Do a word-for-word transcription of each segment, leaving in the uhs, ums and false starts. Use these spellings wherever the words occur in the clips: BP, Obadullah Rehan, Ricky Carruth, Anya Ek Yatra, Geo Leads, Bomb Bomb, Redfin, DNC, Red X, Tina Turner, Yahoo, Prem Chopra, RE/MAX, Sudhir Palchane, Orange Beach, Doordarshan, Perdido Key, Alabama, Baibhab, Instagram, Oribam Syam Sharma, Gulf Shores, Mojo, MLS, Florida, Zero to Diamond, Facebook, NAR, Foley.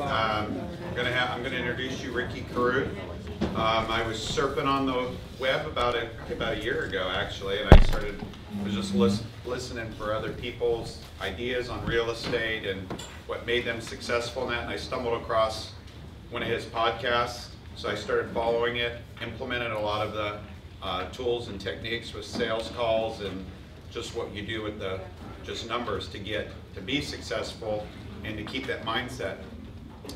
Um, I'm gonna have, I'm gonna introduce you Ricky Carruth. Um, I was surfing on the web about a, about a year ago actually, and I started was just listen, listening for other people's ideas on real estate and what made them successful in that, and I stumbled across one of his podcasts, so I started following it, implemented a lot of the uh, tools and techniques with sales calls and just what you do with the just numbers to get to be successful and to keep that mindset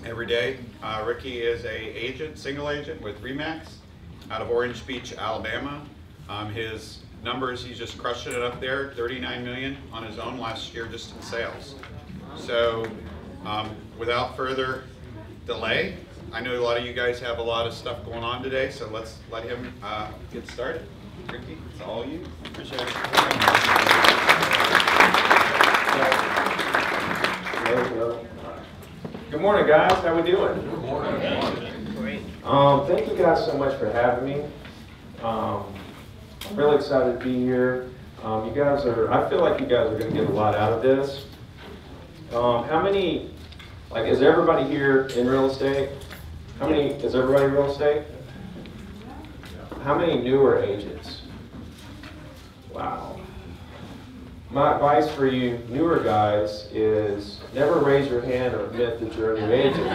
every day. Uh, Ricky is a agent, single agent with RE/MAX out of Orange Beach, Alabama. Um, his numbers, he's just crushing it up there, thirty-nine million on his own last year just in sales. So um, without further delay, I know a lot of you guys have a lot of stuff going on today, so let's let him uh, get started. Ricky, it's all you. Appreciate it. Good morning, guys. How we doing? Good morning. Good morning. Great. Um, thank you guys so much for having me. Um, I'm really excited to be here. Um, you guys are, I feel like you guys are going to get a lot out of this. Um, how many, like, is everybody here in real estate? How many, is everybody in real estate? How many newer agents? Wow. My advice for you newer guys is never raise your hand or admit that you're a new agent.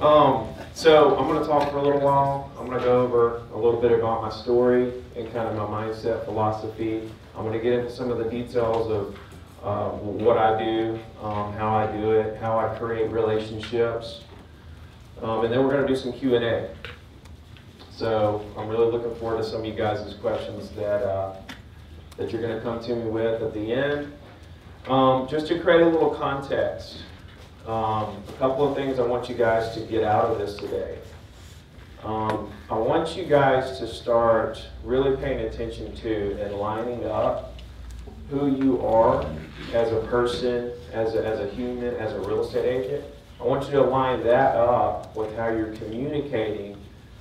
um, so I'm going to talk for a little while. I'm going to go over a little bit about my story and kind of my mindset, philosophy. I'm going to get into some of the details of uh, what I do, um, how I do it, how I create relationships. Um, and then we're going to do some Q and A. So I'm really looking forward to some of you guys' questions that, uh, that you're going to come to me with at the end. Um, just to create a little context, um, a couple of things I want you guys to get out of this today. Um, I want you guys to start really paying attention to and lining up who you are as a person, as a, as a human, as a real estate agent. I want you to line that up with how you're communicating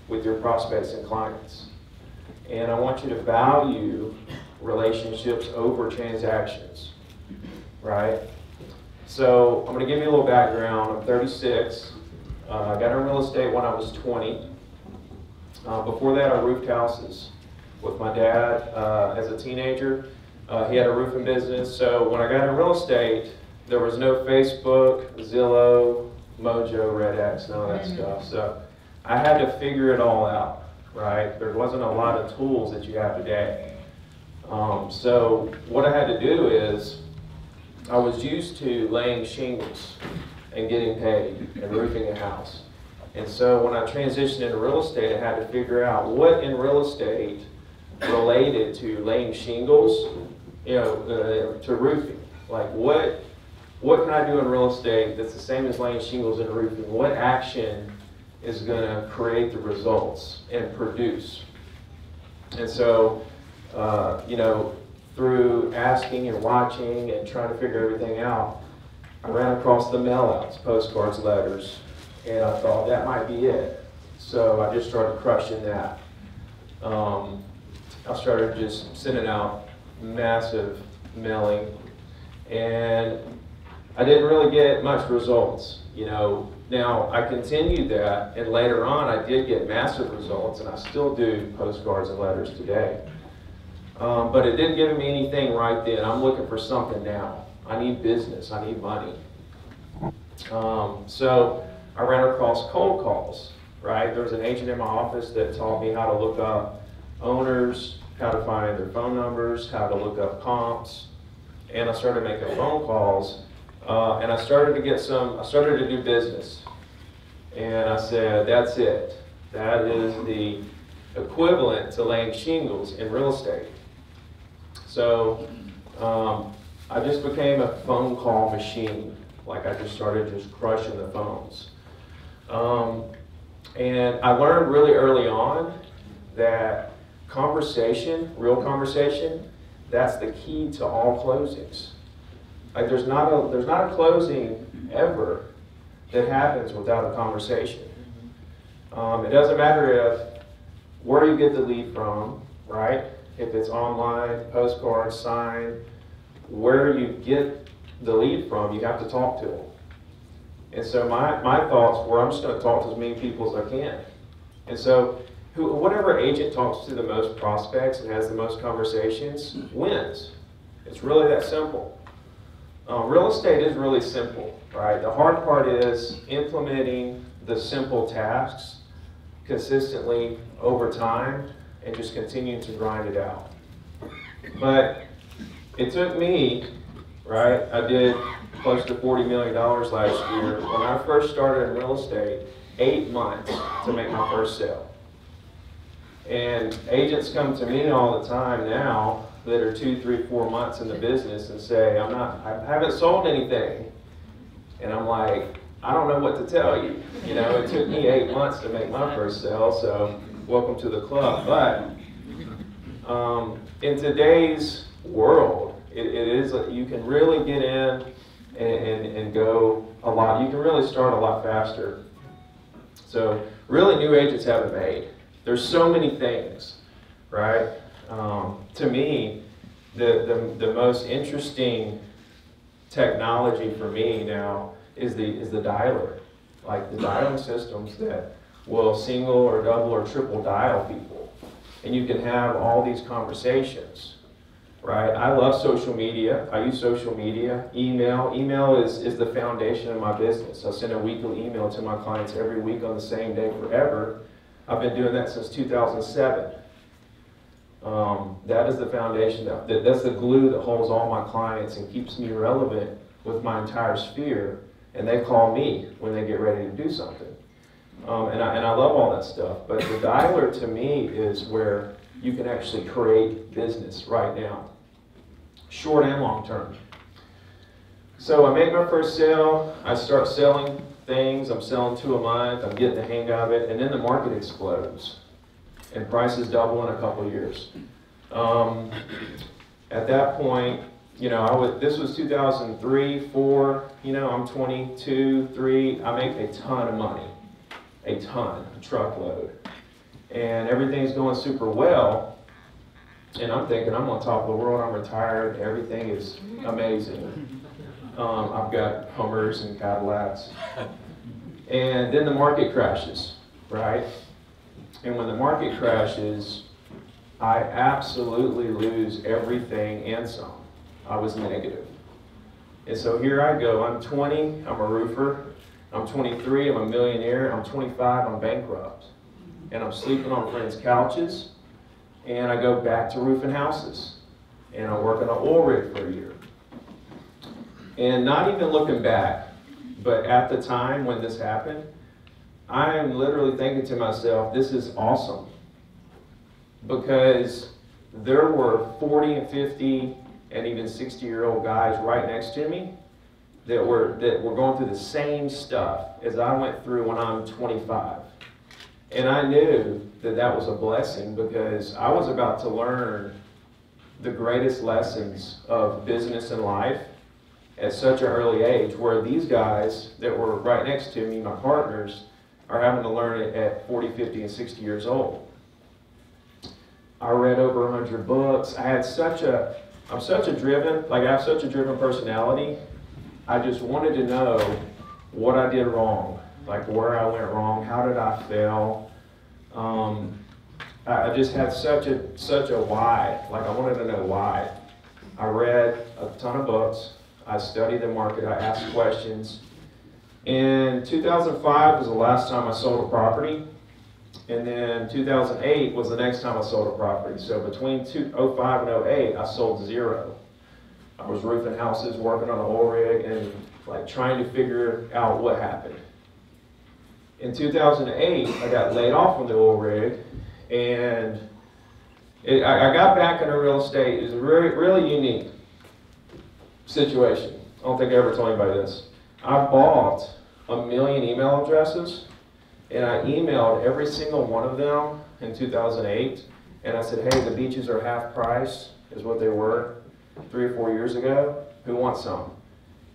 with your prospects and clients. And I want you to value relationships over transactions, right? So I'm going to give you a little background. I'm thirty-six. Uh, I got in real estate when I was twenty. Uh, before that, I roofed houses with my dad uh, as a teenager. Uh, he had a roofing business. So when I got in real estate, there was no Facebook, Zillow, Mojo, Red X, none of that stuff. So I had to figure it all out, right? There wasn't a lot of tools that you have today. Um, so what I had to do is I was used to laying shingles and getting paid and roofing a house. And so when I transitioned into real estate, I had to figure out what in real estate related to laying shingles, you know, uh, to roofing. Like what? What can I do in real estate that's the same as laying shingles and roofing? What action is going to create the results and produce? And so, uh, you know, through asking and watching and trying to figure everything out, I ran across the mail-outs, postcards, letters, and I thought that might be it. So I just started crushing that. Um, I started just sending out massive mailing, and I didn't really get much results, you know. Now, I continued that, and later on I did get massive results, and I still do postcards and letters today. Um, but it didn't give me anything right then. I'm looking for something now. I need business. I need money. Um, so I ran across cold calls, right? There was an agent in my office that taught me how to look up owners, how to find their phone numbers, how to look up comps, and I started making phone calls. Uh, and I started to get some, I started to do business. And I said, that's it. That is the equivalent to laying shingles in real estate. So um, I just became a phone call machine. Like I just started just crushing the phones. Um, and I learned really early on that conversation, real conversation, that's the key to all closings. Like there's not a there's not a closing ever that happens without a conversation. Um, it doesn't matter if where you get the lead from, right? If it's online, postcard, sign, where you get the lead from, you have to talk to them. And so my, my thoughts were, I'm just going to talk to as many people as I can. And so who, whatever agent talks to the most prospects and has the most conversations wins. It's really that simple. Um, real estate is really simple, right? The hard part is implementing the simple tasks consistently over time and just continuing to grind it out. But it took me, right, I did close to forty million dollars last year. When I first started in real estate, eight months to make my first sale. And agents come to me all the time now that are two, three, four months in the business and say, I'm not, I haven't sold anything. And I'm like, I don't know what to tell you. You know, it took me eight months to make my first sale, so welcome to the club. But um, in today's world, it, it is, you can really get in and, and, and go a lot. You can really start a lot faster. So really, new agents haven't made. There's so many things, right? Um, to me, the, the, the most interesting technology for me now is the, is the dialer. Like the dialing systems that will single or double or triple dial people. And you can have all these conversations, right? I love social media. I use social media, email. Email is, is the foundation of my business. I send a weekly email to my clients every week on the same day forever. I've been doing that since two thousand seven. Um, that is the foundation, that, that's the glue that holds all my clients and keeps me relevant with my entire sphere. And they call me when they get ready to do something. Um, and, I, and I love all that stuff. But the dialer to me is where you can actually create business right now, short and long term. So I make my first sale, I start selling things, I'm selling two a month, I'm getting the hang of it, and then the market explodes. And prices double in a couple of years. Um, at that point, you know, I would, this was two thousand three, four, you know, I'm twenty-two, three, I make a ton of money. A ton, a truckload. And everything's going super well. And I'm thinking, I'm on top of the world, I'm retired, everything is amazing. Um, I've got Hummers and Cadillacs. And then the market crashes, right? And when the market crashes, I absolutely lose everything and some. I was negative. And so here I go, I'm twenty, I'm a roofer. I'm twenty-three, I'm a millionaire. I'm twenty-five, I'm bankrupt. And I'm sleeping on friends' couches. And I go back to roofing houses. And I work on an oil rig for a year. And not even looking back, but at the time when this happened, I am literally thinking to myself, this is awesome. Because there were forty and fifty and even sixty year old guys right next to me that were, that were going through the same stuff as I went through when I'm twenty-five. And I knew that that was a blessing because I was about to learn the greatest lessons of business and life at such an early age, where these guys that were right next to me, my partners, are having to learn it at forty, fifty, and sixty years old. I read over a hundred books. I had such a, I'm such a driven, like I have such a driven personality. I just wanted to know what I did wrong, like where I went wrong, how did I fail. Um, I just had such a, such a why, like I wanted to know why. I read a ton of books. I studied the market, I asked questions. And two thousand five was the last time I sold a property, and then two thousand eight was the next time I sold a property. So between two thousand five and oh eight, I sold zero. I was roofing houses, working on an oil rig, and like trying to figure out what happened. In two thousand eight, I got laid off from the oil rig, and it, I, I got back into real estate. It was a really, really unique situation. I don't think I ever told anybody this. I bought a million email addresses, and I emailed every single one of them in two thousand eight, and I said, hey, the beaches are half price, is what they were three or four years ago. Who wants some?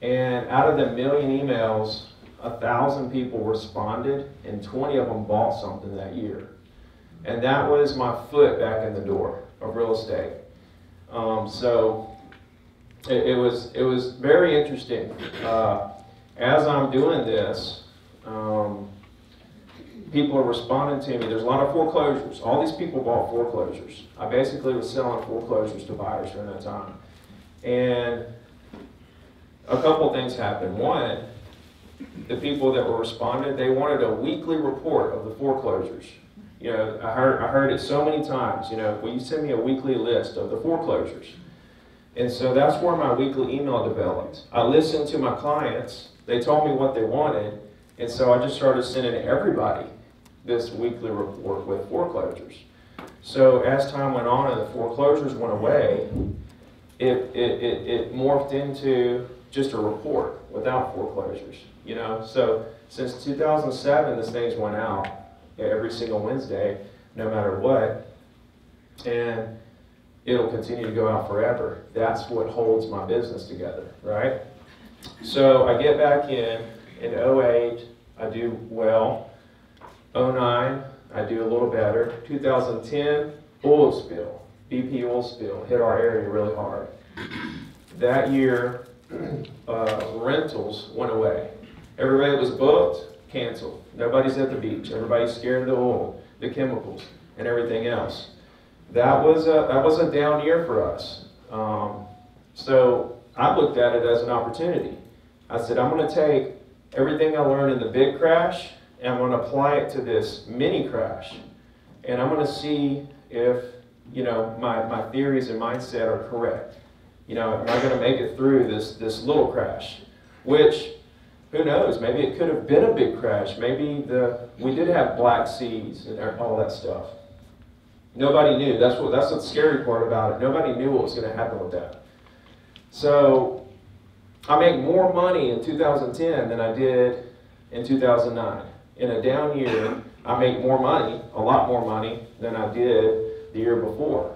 And out of the million emails, a thousand people responded, and twenty of them bought something that year. And that was my foot back in the door of real estate. Um, so it, it was it was very interesting. Uh, as I'm doing this, um, people are responding to me. There's a lot of foreclosures. All these people bought foreclosures. I basically was selling foreclosures to buyers during that time. And a couple things happened. One, the people that were responding, they wanted a weekly report of the foreclosures. You know, I heard, I heard it so many times, you know, will you send me a weekly list of the foreclosures? And so that's where my weekly email developed. I listened to my clients, they told me what they wanted, and so I just started sending everybody this weekly report with foreclosures. So as time went on and the foreclosures went away, it, it, it, it morphed into just a report without foreclosures, you know? So since two thousand seven, this thing's went out every single Wednesday, no matter what, and it'll continue to go out forever. That's what holds my business together, right? So I get back in, in oh eight, I do well. oh nine, I do a little better. two thousand ten, oil spill, B P oil spill, hit our area really hard. That year, uh, rentals went away. Everybody that was booked, canceled. Nobody's at the beach. Everybody's scared of the oil, the chemicals, and everything else. That was a, that was a down year for us. Um, so I looked at it as an opportunity. I said, I'm going to take everything I learned in the big crash and I'm going to apply it to this mini crash. And I'm going to see if, you know, my, my theories and mindset are correct. You know, am I going to make it through this, this little crash? Which, who knows, maybe it could have been a big crash. Maybe the, we did have black seas and all that stuff. Nobody knew. That's what, that's the scary part about it. Nobody knew what was going to happen with that. So I make more money in two thousand ten than I did in two thousand nine. In a down year, I make more money, a lot more money, than I did the year before.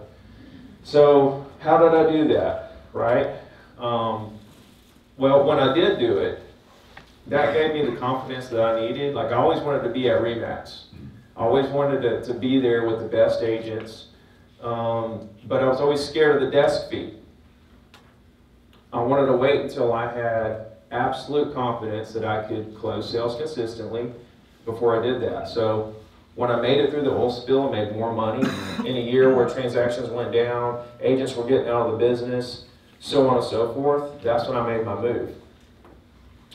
So how did I do that, right? Um, well, when I did do it, that gave me the confidence that I needed. Like, I always wanted to be at RE/MAX. I always wanted to, to be there with the best agents. Um, but I was always scared of the desk fee. I wanted to wait until I had absolute confidence that I could close sales consistently before I did that. So when I made it through the oil spill, I made more money in a year where transactions went down, agents were getting out of the business, so on and so forth. That's when I made my move.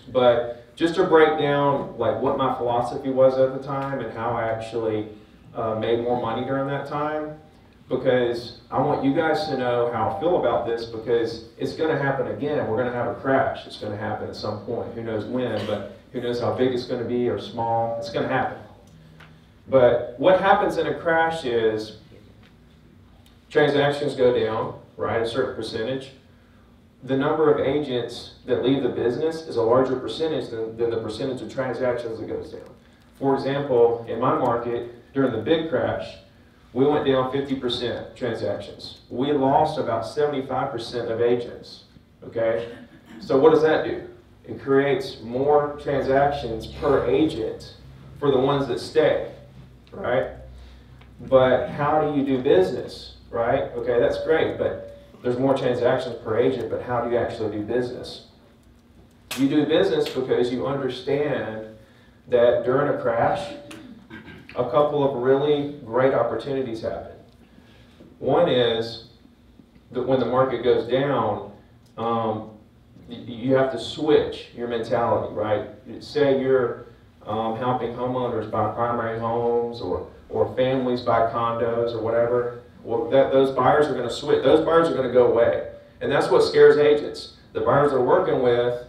But just to break down like what my philosophy was at the time and how I actually uh, made more money during that time, because I want you guys to know how I feel about this, because it's going to happen again. We're going to have a crash. It's going to happen at some point. Who knows when, but who knows how big it's going to be or small. It's going to happen. But what happens in a crash is transactions go down, right, a certain percentage. The number of agents that leave the business is a larger percentage than, than the percentage of transactions that goes down. For example, in my market, during the big crash, we went down fifty percent transactions. We lost about seventy-five percent of agents, okay? So what does that do? It creates more transactions per agent for the ones that stay, right? But how do you do business, right? Okay, that's great, but there's more transactions per agent, but how do you actually do business? You do business because you understand that during a crash, a couple of really great opportunities happen. One is that when the market goes down, um, you have to switch your mentality, right? Say you're um, helping homeowners buy primary homes or, or families buy condos or whatever. Well, that, those buyers are going to switch. Those buyers are going to go away. And that's what scares agents. The buyers they're working with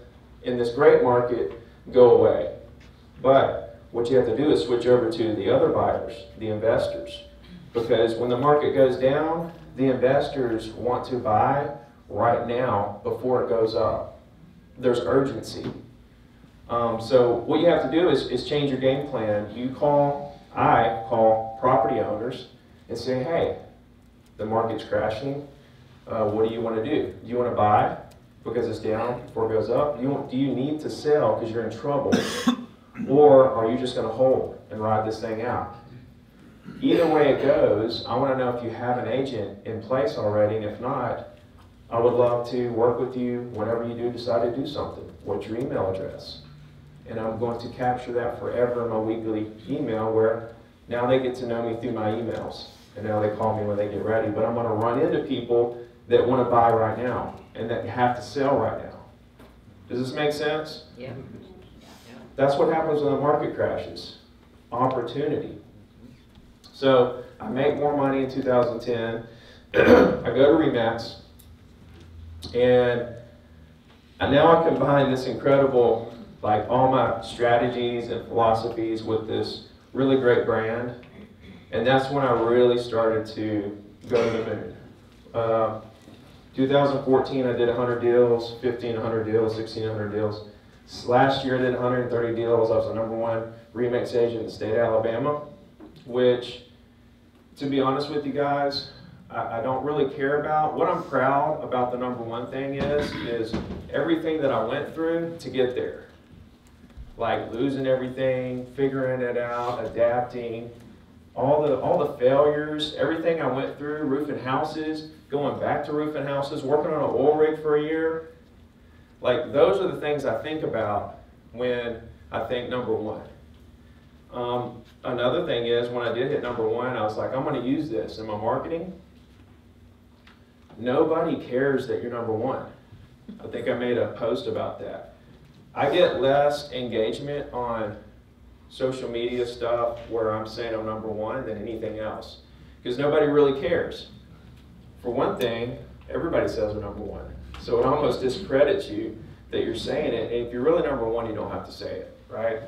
in this great market go away. But what you have to do is switch over to the other buyers, the investors. Because when the market goes down, the investors want to buy right now before it goes up. There's urgency. Um, so what you have to do is, is change your game plan. You call, I call property owners and say, hey, the market's crashing, uh, what do you want to do? Do you want to buy because it's down before it goes up? Do you, want, do you need to sell because you're in trouble? Or are you just going to hold and ride this thing out? Either way it goes, I want to know if you have an agent in place already, and if not, I would love to work with you whenever you do decide to do something. What's your email address? And I'm going to capture that forever in my weekly email, where now they get to know me through my emails, and now they call me when they get ready. But I'm going to run into people that want to buy right now and that have to sell right now. Does this make sense? Yeah. That's what happens when the market crashes. Opportunity. So I make more money in two thousand ten. I go to RE/MAX, and now I combine this incredible, like all my strategies and philosophies, with this really great brand. And that's when I really started to go to the moon. Uh, two thousand fourteen, I did one hundred deals, fifteen hundred deals, sixteen hundred deals. Last year I did one hundred thirty deals. I was the number one RE/MAX agent in the state of Alabama, which, to be honest with you guys, I, I don't really care about. What I'm proud about, the number one thing is, is everything that I went through to get there. Like losing everything, figuring it out, adapting, all the, all the failures, everything I went through, roofing houses, going back to roofing houses, working on an oil rig for a year. Like, those are the things I think about when I think number one. Um, another thing is, when I did hit number one, I was like, I'm going to use this in my marketing. Nobody cares that you're number one. I think I made a post about that. I get less engagement on social media stuff where I'm saying I'm number one than anything else, because nobody really cares. For one thing, everybody says we're number one. So it almost discredits you that you're saying it. And if you're really number one, you don't have to say it, right?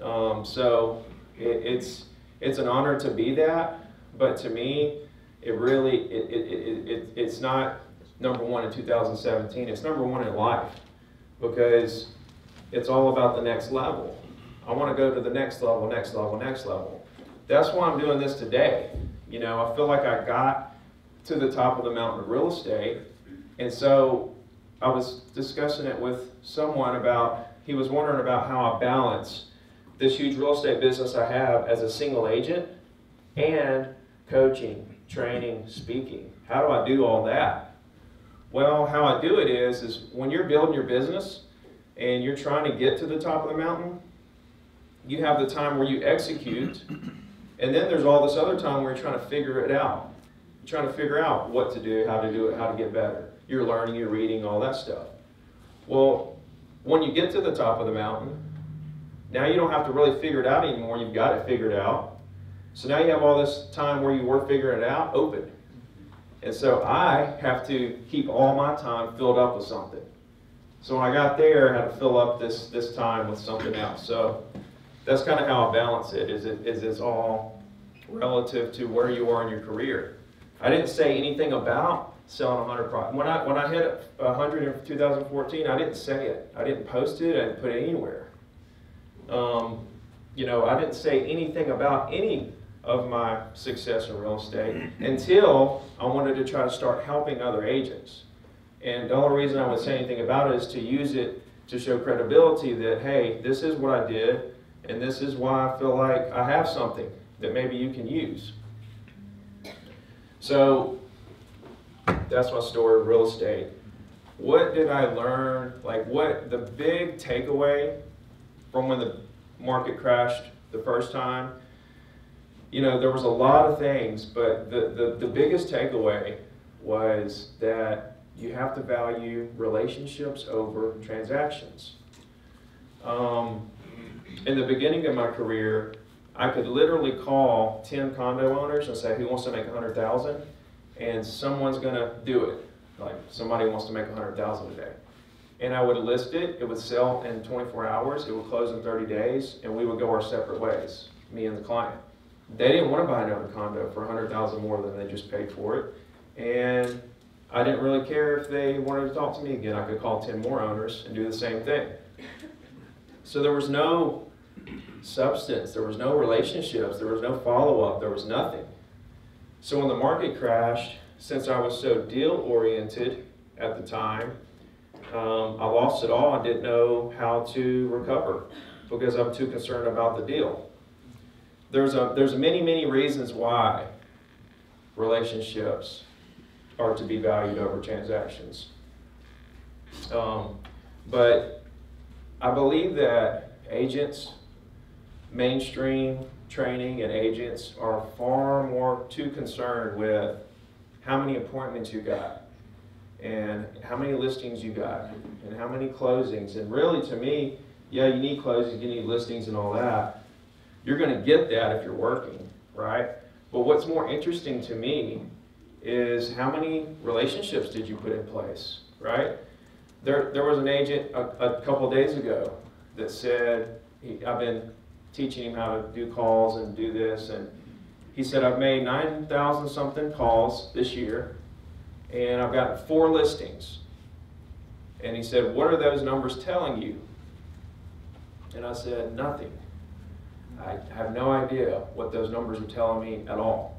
Um, so it, it's it's an honor to be that, but to me, it really it, it, it, it it's not number one in two thousand seventeen. It's number one in life, because it's all about the next level. I want to go to the next level, next level, next level. That's why I'm doing this today. You know, I feel like I got to the top of the mountain of real estate. And so I was discussing it with someone about, he was wondering about how I balance this huge real estate business I have as a single agent and coaching, training, speaking. How do I do all that? Well, how I do it is, is when you're building your business and you're trying to get to the top of the mountain, you have the time where you execute, and then there's all this other time where you're trying to figure it out. You're trying to figure out what to do, how to do it, how to get better. You're learning, you're reading, all that stuff. Well, when you get to the top of the mountain, now you don't have to really figure it out anymore. You've got it figured out. So now you have all this time where you were figuring it out open. And so I have to keep all my time filled up with something. So when I got there, I had to fill up this, this time with something else. So that's kind of how I balance it, is, it, is it's all relative to where you are in your career. I didn't say anything about selling one hundred products. When I, when I hit one hundred in two thousand fourteen, I didn't say it. I didn't post it. I didn't put it anywhere. Um, you know, I didn't say anything about any of my success in real estate until I wanted to try to start helping other agents. And the only reason I would say anything about it is to use it to show credibility that, hey, this is what I did, and this is why I feel like I have something that maybe you can use. So that's my story of real estate. What did I learn? Like, what the big takeaway from when the market crashed the first time? You know, there was a lot of things, but the, the, the biggest takeaway was that you have to value relationships over transactions. Um, in the beginning of my career, I could literally call ten condo owners and say, who wants to make one hundred thousand dollars? And someone's going to do it. Like, somebody wants to make one hundred thousand dollars today. And I would list it. It would sell in twenty-four hours. It would close in thirty days. And we would go our separate ways, me and the client. They didn't want to buy another condo for one hundred thousand dollars more than they just paid for it. And I didn't really care if they wanted to talk to me again. I could call ten more owners and do the same thing. So there was no substance, there was no relationships, there was no follow-up, there was nothing. So when the market crashed, since I was so deal-oriented at the time, um, I lost it all. I didn't know how to recover because I'm too concerned about the deal. There's, a, there's many, many reasons why relationships are to be valued over transactions. Um, but I believe that agents, mainstream training and agents are far more too concerned with how many appointments you got and how many listings you got and how many closings. And really, to me, yeah, you need closings, you need listings and all that. You're going to get that if you're working, right? But what's more interesting to me is how many relationships did you put in place, right? There, there was an agent a, a couple days ago that said, he, I've been teaching him how to do calls and do this, and he said, I've made nine thousand something calls this year, and I've got four listings. And he said, what are those numbers telling you? And I said, nothing. I have no idea what those numbers are telling me at all.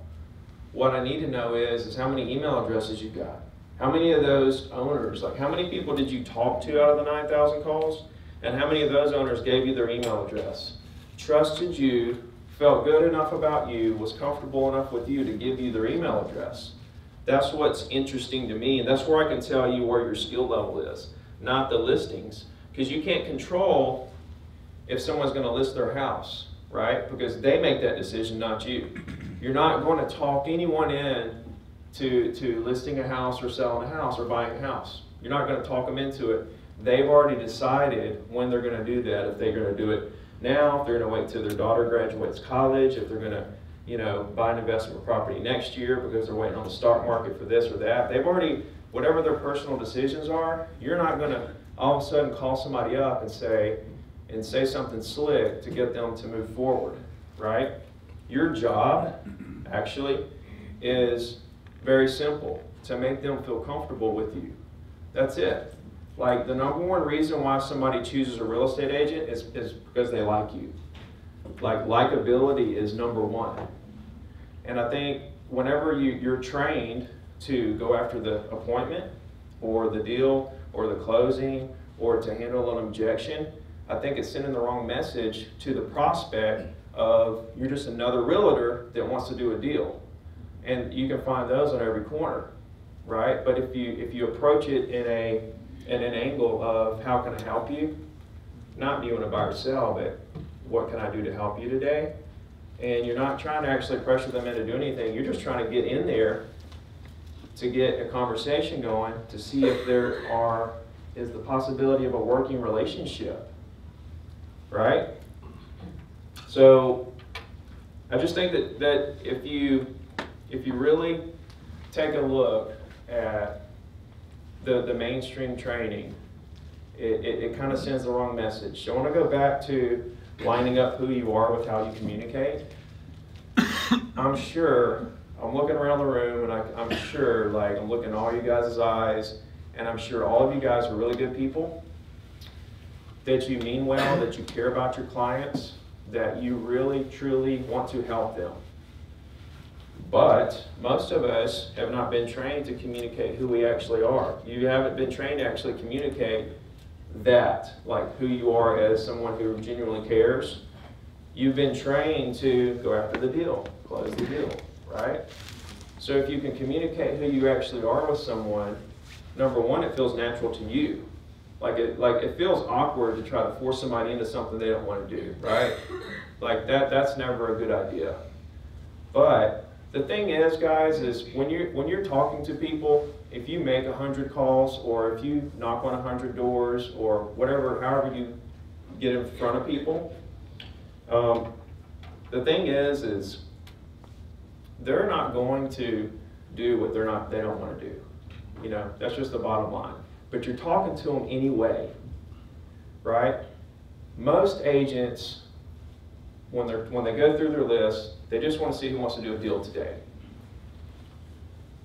What I need to know is, is how many email addresses you got. How many of those owners, like how many people did you talk to out of the nine thousand calls? And how many of those owners gave you their email address? Trusted you, felt good enough about you, was comfortable enough with you to give you their email address. That's what's interesting to me, and that's where I can tell you where your skill level is, not the listings. Because you can't control if someone's going to list their house, right? Because they make that decision, not you. You're not going to talk anyone in to, to listing a house or selling a house or buying a house. You're not going to talk them into it. They've already decided when they're going to do that, if they're going to do it now, if they're going to wait till their daughter graduates college, if they're going to, you know, buy an investment property next year because they're waiting on the stock market for this or that. They've already, whatever their personal decisions are, you're not going to all of a sudden call somebody up and say, and say something slick to get them to move forward, right? Your job, actually, is very simple, to make them feel comfortable with you. That's it. Like, the number one reason why somebody chooses a real estate agent is, is because they like you. Like, likability is number one. And I think whenever you, you're trained to go after the appointment or the deal or the closing or to handle an objection, I think it's sending the wrong message to the prospect of you're just another realtor that wants to do a deal. And you can find those on every corner, right? But if you if you approach it in a in an angle of how can I help you, not you in a buy or sell, but what can I do to help you today? And you're not trying to actually pressure them into doing anything. You're just trying to get in there to get a conversation going to see if there are is the possibility of a working relationship, right? So I just think that, that if you if you really take a look at the, the mainstream training, it, it, it kind of sends the wrong message. So I want to go back to lining up who you are with how you communicate. I'm sure, I'm looking around the room and I, I'm sure, like, I'm looking in all you guys' eyes, and I'm sure all of you guys are really good people, that you mean well, that you care about your clients, that you really, truly want to help them. But most of us have not been trained to communicate who we actually are. You haven't been trained to actually communicate that, like who you are as someone who genuinely cares. You've been trained to go after the deal, close the deal, right? So if you can communicate who you actually are with someone, number one, it feels natural to you. Like it, like it feels awkward to try to force somebody into something they don't want to do, right? Like that, that's never a good idea. But the thing is, guys, is when you're, when you're talking to people, if you make a hundred calls or if you knock on a hundred doors or whatever, however you get in front of people, um, the thing is, is they're not going to do what they're not, they don't want to do. You know, that's just the bottom line. But you're talking to them anyway, right? Most agents, when they're when they go through their list, they just want to see who wants to do a deal today.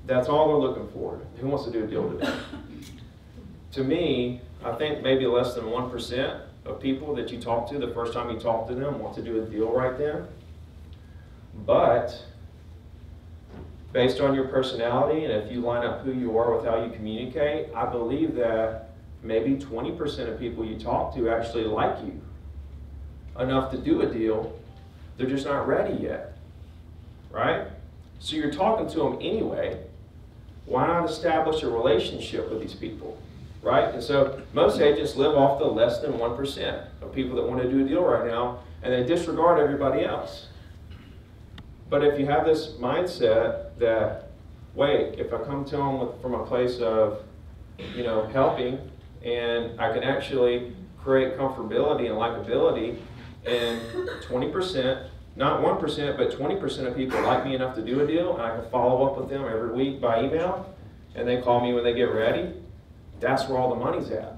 That's all they're looking for. Who wants to do a deal today? To me, I think maybe less than one percent of people that you talk to the first time you talk to them want to do a deal right then. But based on your personality and if you line up who you are with how you communicate, I believe that maybe twenty percent of people you talk to actually like you enough to do a deal. They're just not ready yet, right? So you're talking to them anyway. why not establish a relationship with these people, right? And so most agents live off the less than one percent of people that want to do a deal right now, and they disregard everybody else. But if you have this mindset that, wait, if I come to them with, from a place of, you know, helping, and I can actually create comfortability and likability, and twenty percent, not one percent, but twenty percent of people like me enough to do a deal, and I can follow up with them every week by email, and they call me when they get ready, that's where all the money's at.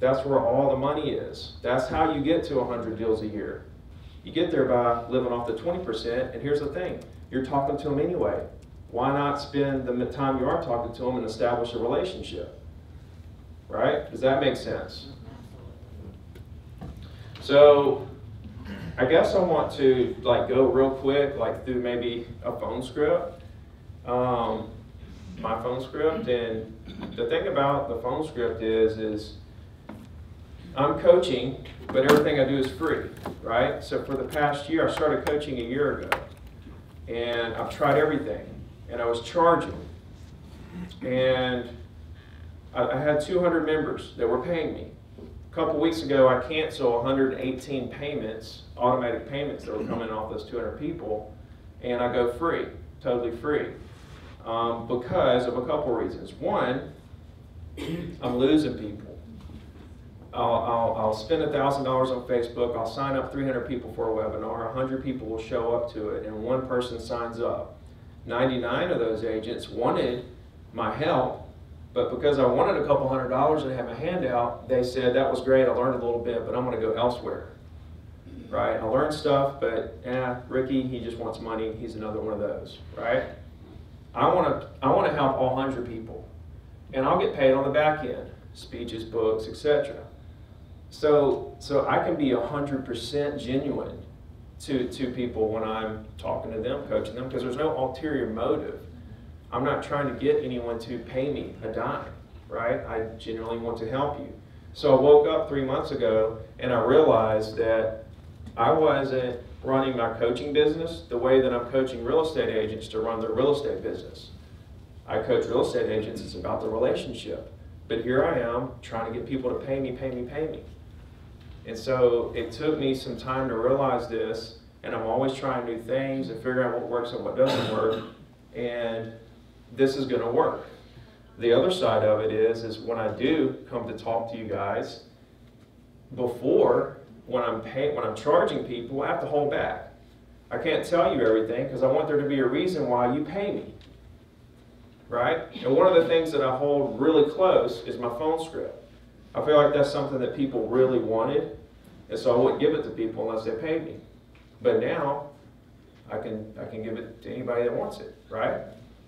That's where all the money is. That's how you get to one hundred deals a year. You get there by living off the twenty percent, and here's the thing, you're talking to them anyway. Why not spend the time you are talking to them and establish a relationship? Right? Does that make sense? So, I guess I want to like go real quick, like through maybe a phone script, um, my phone script, and the thing about the phone script is, is I'm coaching, but everything I do is free, right? So for the past year, I started coaching a year ago, and I've tried everything, and I was charging, and I, I had two hundred members that were paying me. A couple weeks ago, I canceled one hundred eighteen payments, automatic payments that were coming off those two hundred people, and I go free, totally free, um, because of a couple reasons. One, I'm losing people. I'll, I'll, I'll spend one thousand dollars on Facebook, I'll sign up three hundred people for a webinar, one hundred people will show up to it, and one person signs up. ninety-nine of those agents wanted my help, but because I wanted a couple hundred dollars and have a handout, they said, that was great, I learned a little bit, but I'm going to go elsewhere. Right? I learned stuff, but eh, Ricky, he just wants money, he's another one of those. Right? I want to I want to help all one hundred people, and I'll get paid on the back end, speeches, books, et cetera. So so I can be one hundred percent genuine to, to people when I'm talking to them, coaching them, because there's no ulterior motive. I'm not trying to get anyone to pay me a dime, right? I genuinely want to help you. So I woke up three months ago and I realized that I wasn't running my coaching business the way that I'm coaching real estate agents to run their real estate business. I coach real estate agents, it's about the relationship. But here I am trying to get people to pay me, pay me, pay me. And so it took me some time to realize this, and I'm always trying new things and figuring out what works and what doesn't work. And this is going to work. The other side of it is, is when I do come to talk to you guys, before, when I'm paying, when I'm charging people, I have to hold back. I can't tell you everything because I want there to be a reason why you pay me, right? And one of the things that I hold really close is my phone script. I feel like that's something that people really wanted, and so I wouldn't give it to people unless they paid me. But now, I can, I can give it to anybody that wants it, right?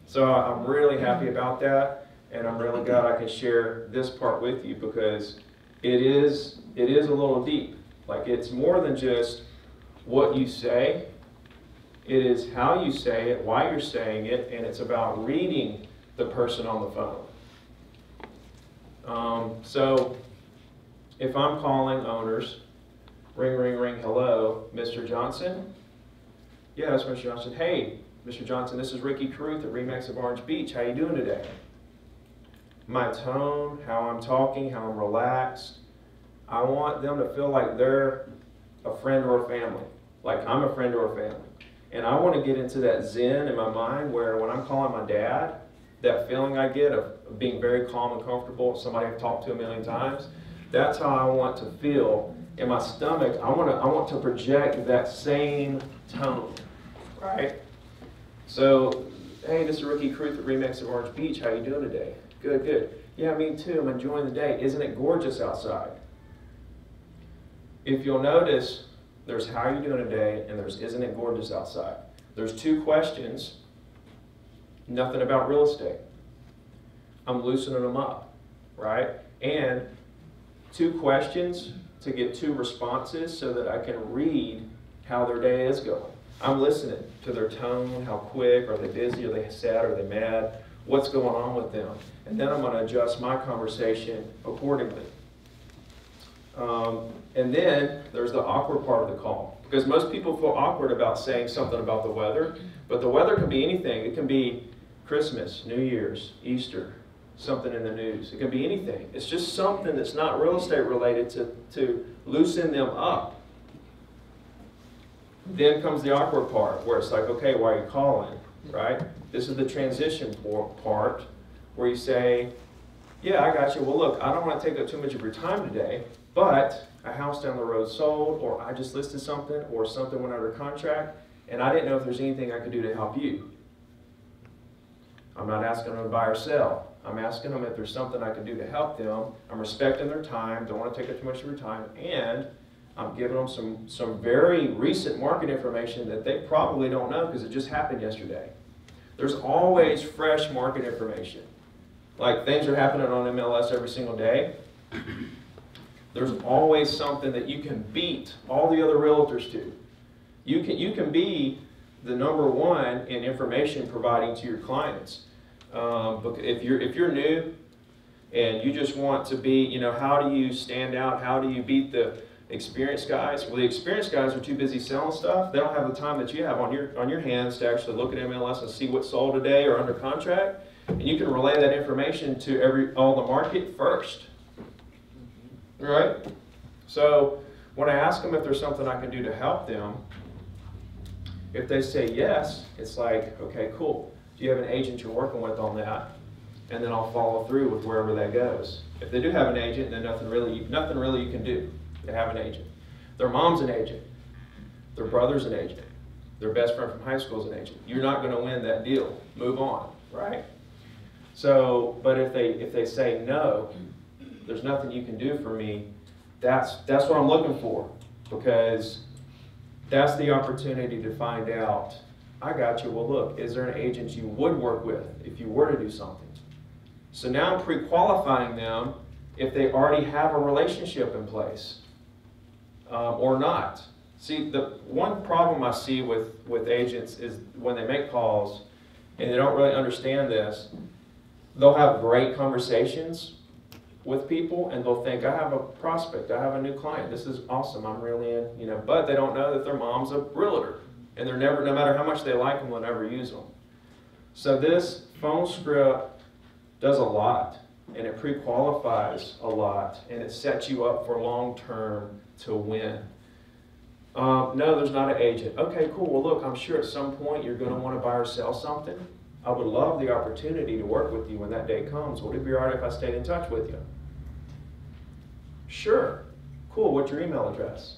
So I'm really happy about that, and I'm really glad I can share this part with you because it is, it is a little deep. Like, it's more than just what you say. It is how you say it, why you're saying it, and it's about reading the person on the phone. Um, so if I'm calling owners, ring, ring, ring, hello, Mister Johnson? Yeah, that's Mister Johnson. Hey, Mister Johnson, this is Ricky Carruth at RE/MAX of Orange Beach. How you doing today? My tone, how I'm talking, how I'm relaxed. I want them to feel like they're a friend or a family, like I'm a friend or a family. And I want to get into that zen in my mind where when I'm calling my dad, that feeling I get of being very calm and comfortable, somebody I've talked to a million times, that's how I want to feel in my stomach. I want to, I want to project that same tone, right? So, hey, this is Ricky Carruth at RE/MAX of Orange Beach. How you doing today? Good, good. Yeah, me too. I'm enjoying the day. Isn't it gorgeous outside? If you'll notice, there's how you doing today, and there's isn't it gorgeous outside. There's two questions. Nothing about real estate. I'm loosening them up, right? And two questions to get two responses so that I can read how their day is going. I'm listening to their tone, how quick, are they busy, are they sad, are they mad, what's going on with them, and then I'm going to adjust my conversation accordingly. Um, and then there's the awkward part of the call, because most people feel awkward about saying something about the weather, but the weather can be anything. It can be Christmas, New Year's, Easter, something in the news. It could be anything. It's just something that's not real estate related to, to loosen them up. Then comes the awkward part where it's like, okay, why are you calling, right? This is the transition part where you say, yeah, I got you. Well, look, I don't want to take up too much of your time today, but a house down the road sold, or I just listed something, or something went under contract, and I didn't know if there's anything I could do to help you. I'm not asking them to buy or sell. I'm asking them if there's something I can do to help them. I'm respecting their time, don't want to take up too much of your time, and I'm giving them some, some very recent market information that they probably don't know because it just happened yesterday. There's always fresh market information. Like, things are happening on M L S every single day. There's always something that you can beat all the other realtors to. You can, you can be the number one in information providing to your clients. Um, but if you're, if you're new and you just want to be, you know, how do you stand out? How do you beat the experienced guys? Well, the experienced guys are too busy selling stuff. They don't have the time that you have on your, on your hands to actually look at M L S and see what's sold today or under contract. And you can relay that information to every, all the market first. Right? So when I ask them if there's something I can do to help them, if they say yes, it's like, okay, cool. Do you have an agent you're working with on that? And then I'll follow through with wherever that goes. If they do have an agent, then nothing really, nothing really you can do. They have an agent. Their mom's an agent. Their brother's an agent. Their best friend from high school is an agent. You're not going to win that deal. Move on, right? So, but if they if they say no, there's nothing you can do for me, that's, that's what I'm looking for, because that's the opportunity to find out, I got you, well look, is there an agent you would work with if you were to do something? So now I'm pre-qualifying them if they already have a relationship in place um, or not. See, the one problem I see with, with agents is when they make calls and they don't really understand this, they'll have great conversations with people and they'll think, I have a prospect, I have a new client, this is awesome, I'm really in, you know, but they don't know that their mom's a realtor and they're never, no matter how much they like them, they'll never use them. So this phone script does a lot, and it pre-qualifies a lot, and it sets you up for long-term to win. Um, no, there's not an agent. Okay, cool, well look, I'm sure at some point you're gonna wanna buy or sell something. I would love the opportunity to work with you when that day comes. Would it be all right if I stayed in touch with you? Sure. Cool, what's your email address?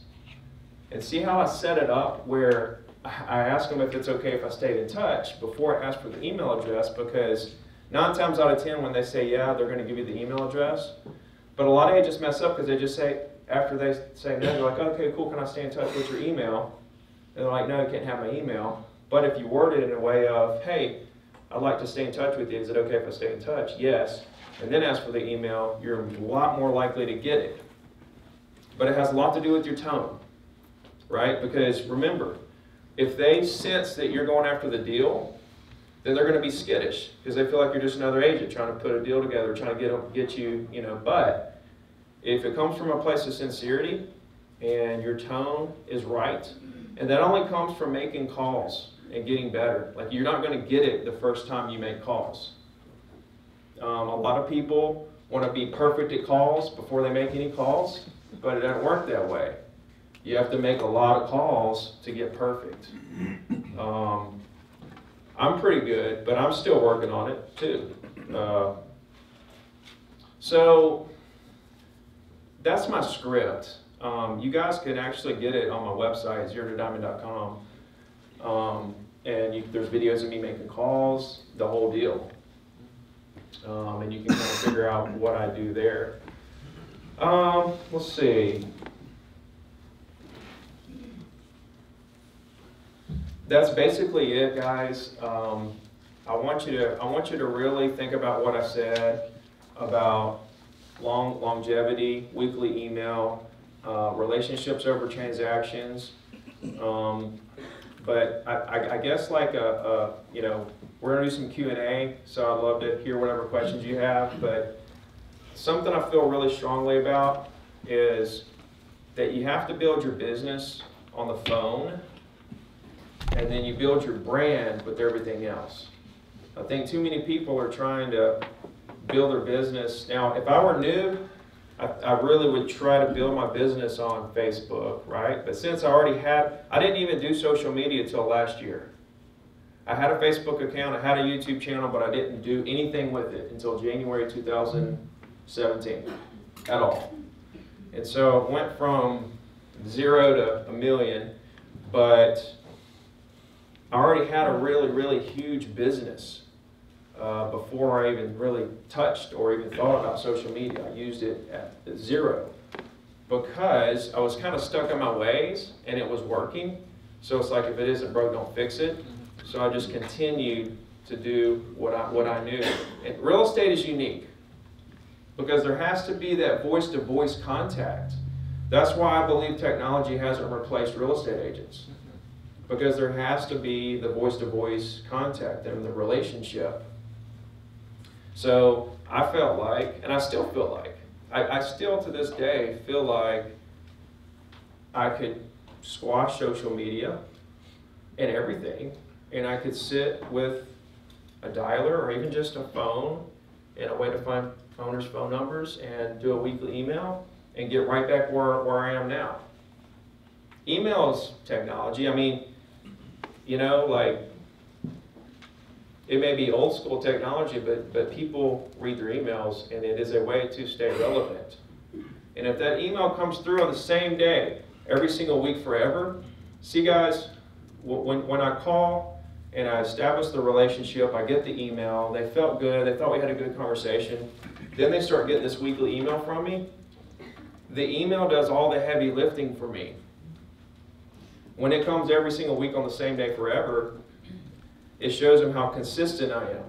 And see how I set it up where I ask them if it's okay if I stayed in touch before I ask for the email address, because nine times out of ten when they say yeah, they're gonna give you the email address. But a lot of agents mess up because they just say, after they say no, they're like, okay, cool, can I stay in touch with your email? And they're like, no, you can't have my email. But if you word it in a way of, hey, I'd like to stay in touch with you. Is it okay if I stay in touch? Yes. And then ask for the email. You're a lot more likely to get it. But it has a lot to do with your tone, right? Because remember, if they sense that you're going after the deal, then they're going to be skittish because they feel like you're just another agent trying to put a deal together, trying to get, get you, you know. But if it comes from a place of sincerity and your tone is right, and that only comes from making calls and getting better. Like, you're not going to get it the first time you make calls. Um, a lot of people want to be perfect at calls before they make any calls, but it doesn't work that way. You have to make a lot of calls to get perfect. Um, I'm pretty good, but I'm still working on it too. Uh, so that's my script. Um, you guys can actually get it on my website, zero to diamond dot com. Um, and you, there's videos of me making calls, the whole deal. Um, and you can kind of figure out what I do there. Um, let's see. That's basically it, guys. Um, I want you to I want you to really think about what I said about long longevity, weekly email, uh, relationships over transactions. Um, But I, I, I guess like a, a, you know, we're gonna do some Q and A, so I'd love to hear whatever questions you have, but something I feel really strongly about is that you have to build your business on the phone, and then you build your brand with everything else. I think too many people are trying to build their business. Now, if I were new, I, I really would try to build my business on Facebook, right? But since I already had, I didn't even do social media until last year. I had a Facebook account, I had a YouTube channel, but I didn't do anything with it until January two thousand seventeen at all. And so it went from zero to a million, but I already had a really, really huge business uh, before I even really touched or even thought about social media. I used it at zero because I was kind of stuck in my ways and it was working. So it's like, if it isn't broke, don't fix it. So I just continued to do what I, what I knew. And real estate is unique because there has to be that voice-to-voice contact. That's why I believe technology hasn't replaced real estate agents, because there has to be the voice-to-voice contact and the relationship. So I felt like, and I still feel like, I, I still to this day feel like I could squash social media and everything, and I could sit with a dialer or even just a phone and a way to find owners' phone numbers and do a weekly email and get right back where, where I am now. Email's technology, I mean, you know, like, it may be old school technology, but, but people read their emails and it is a way to stay relevant. And if that email comes through on the same day, every single week forever, see guys, when, when I call and I establish the relationship, I get the email, they felt good, they thought we had a good conversation, then they start getting this weekly email from me. The email does all the heavy lifting for me. When it comes every single week on the same day forever, it shows them how consistent I am,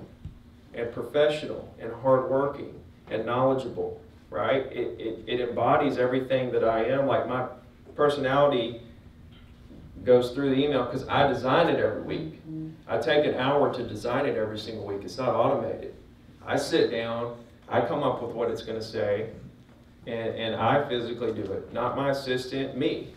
and professional, and hardworking, and knowledgeable, right? It, it, it embodies everything that I am. Like, my personality goes through the email because I design it every week. I take an hour to design it every single week. It's not automated. I sit down, I come up with what it's going to say, and, and I physically do it, not my assistant, me.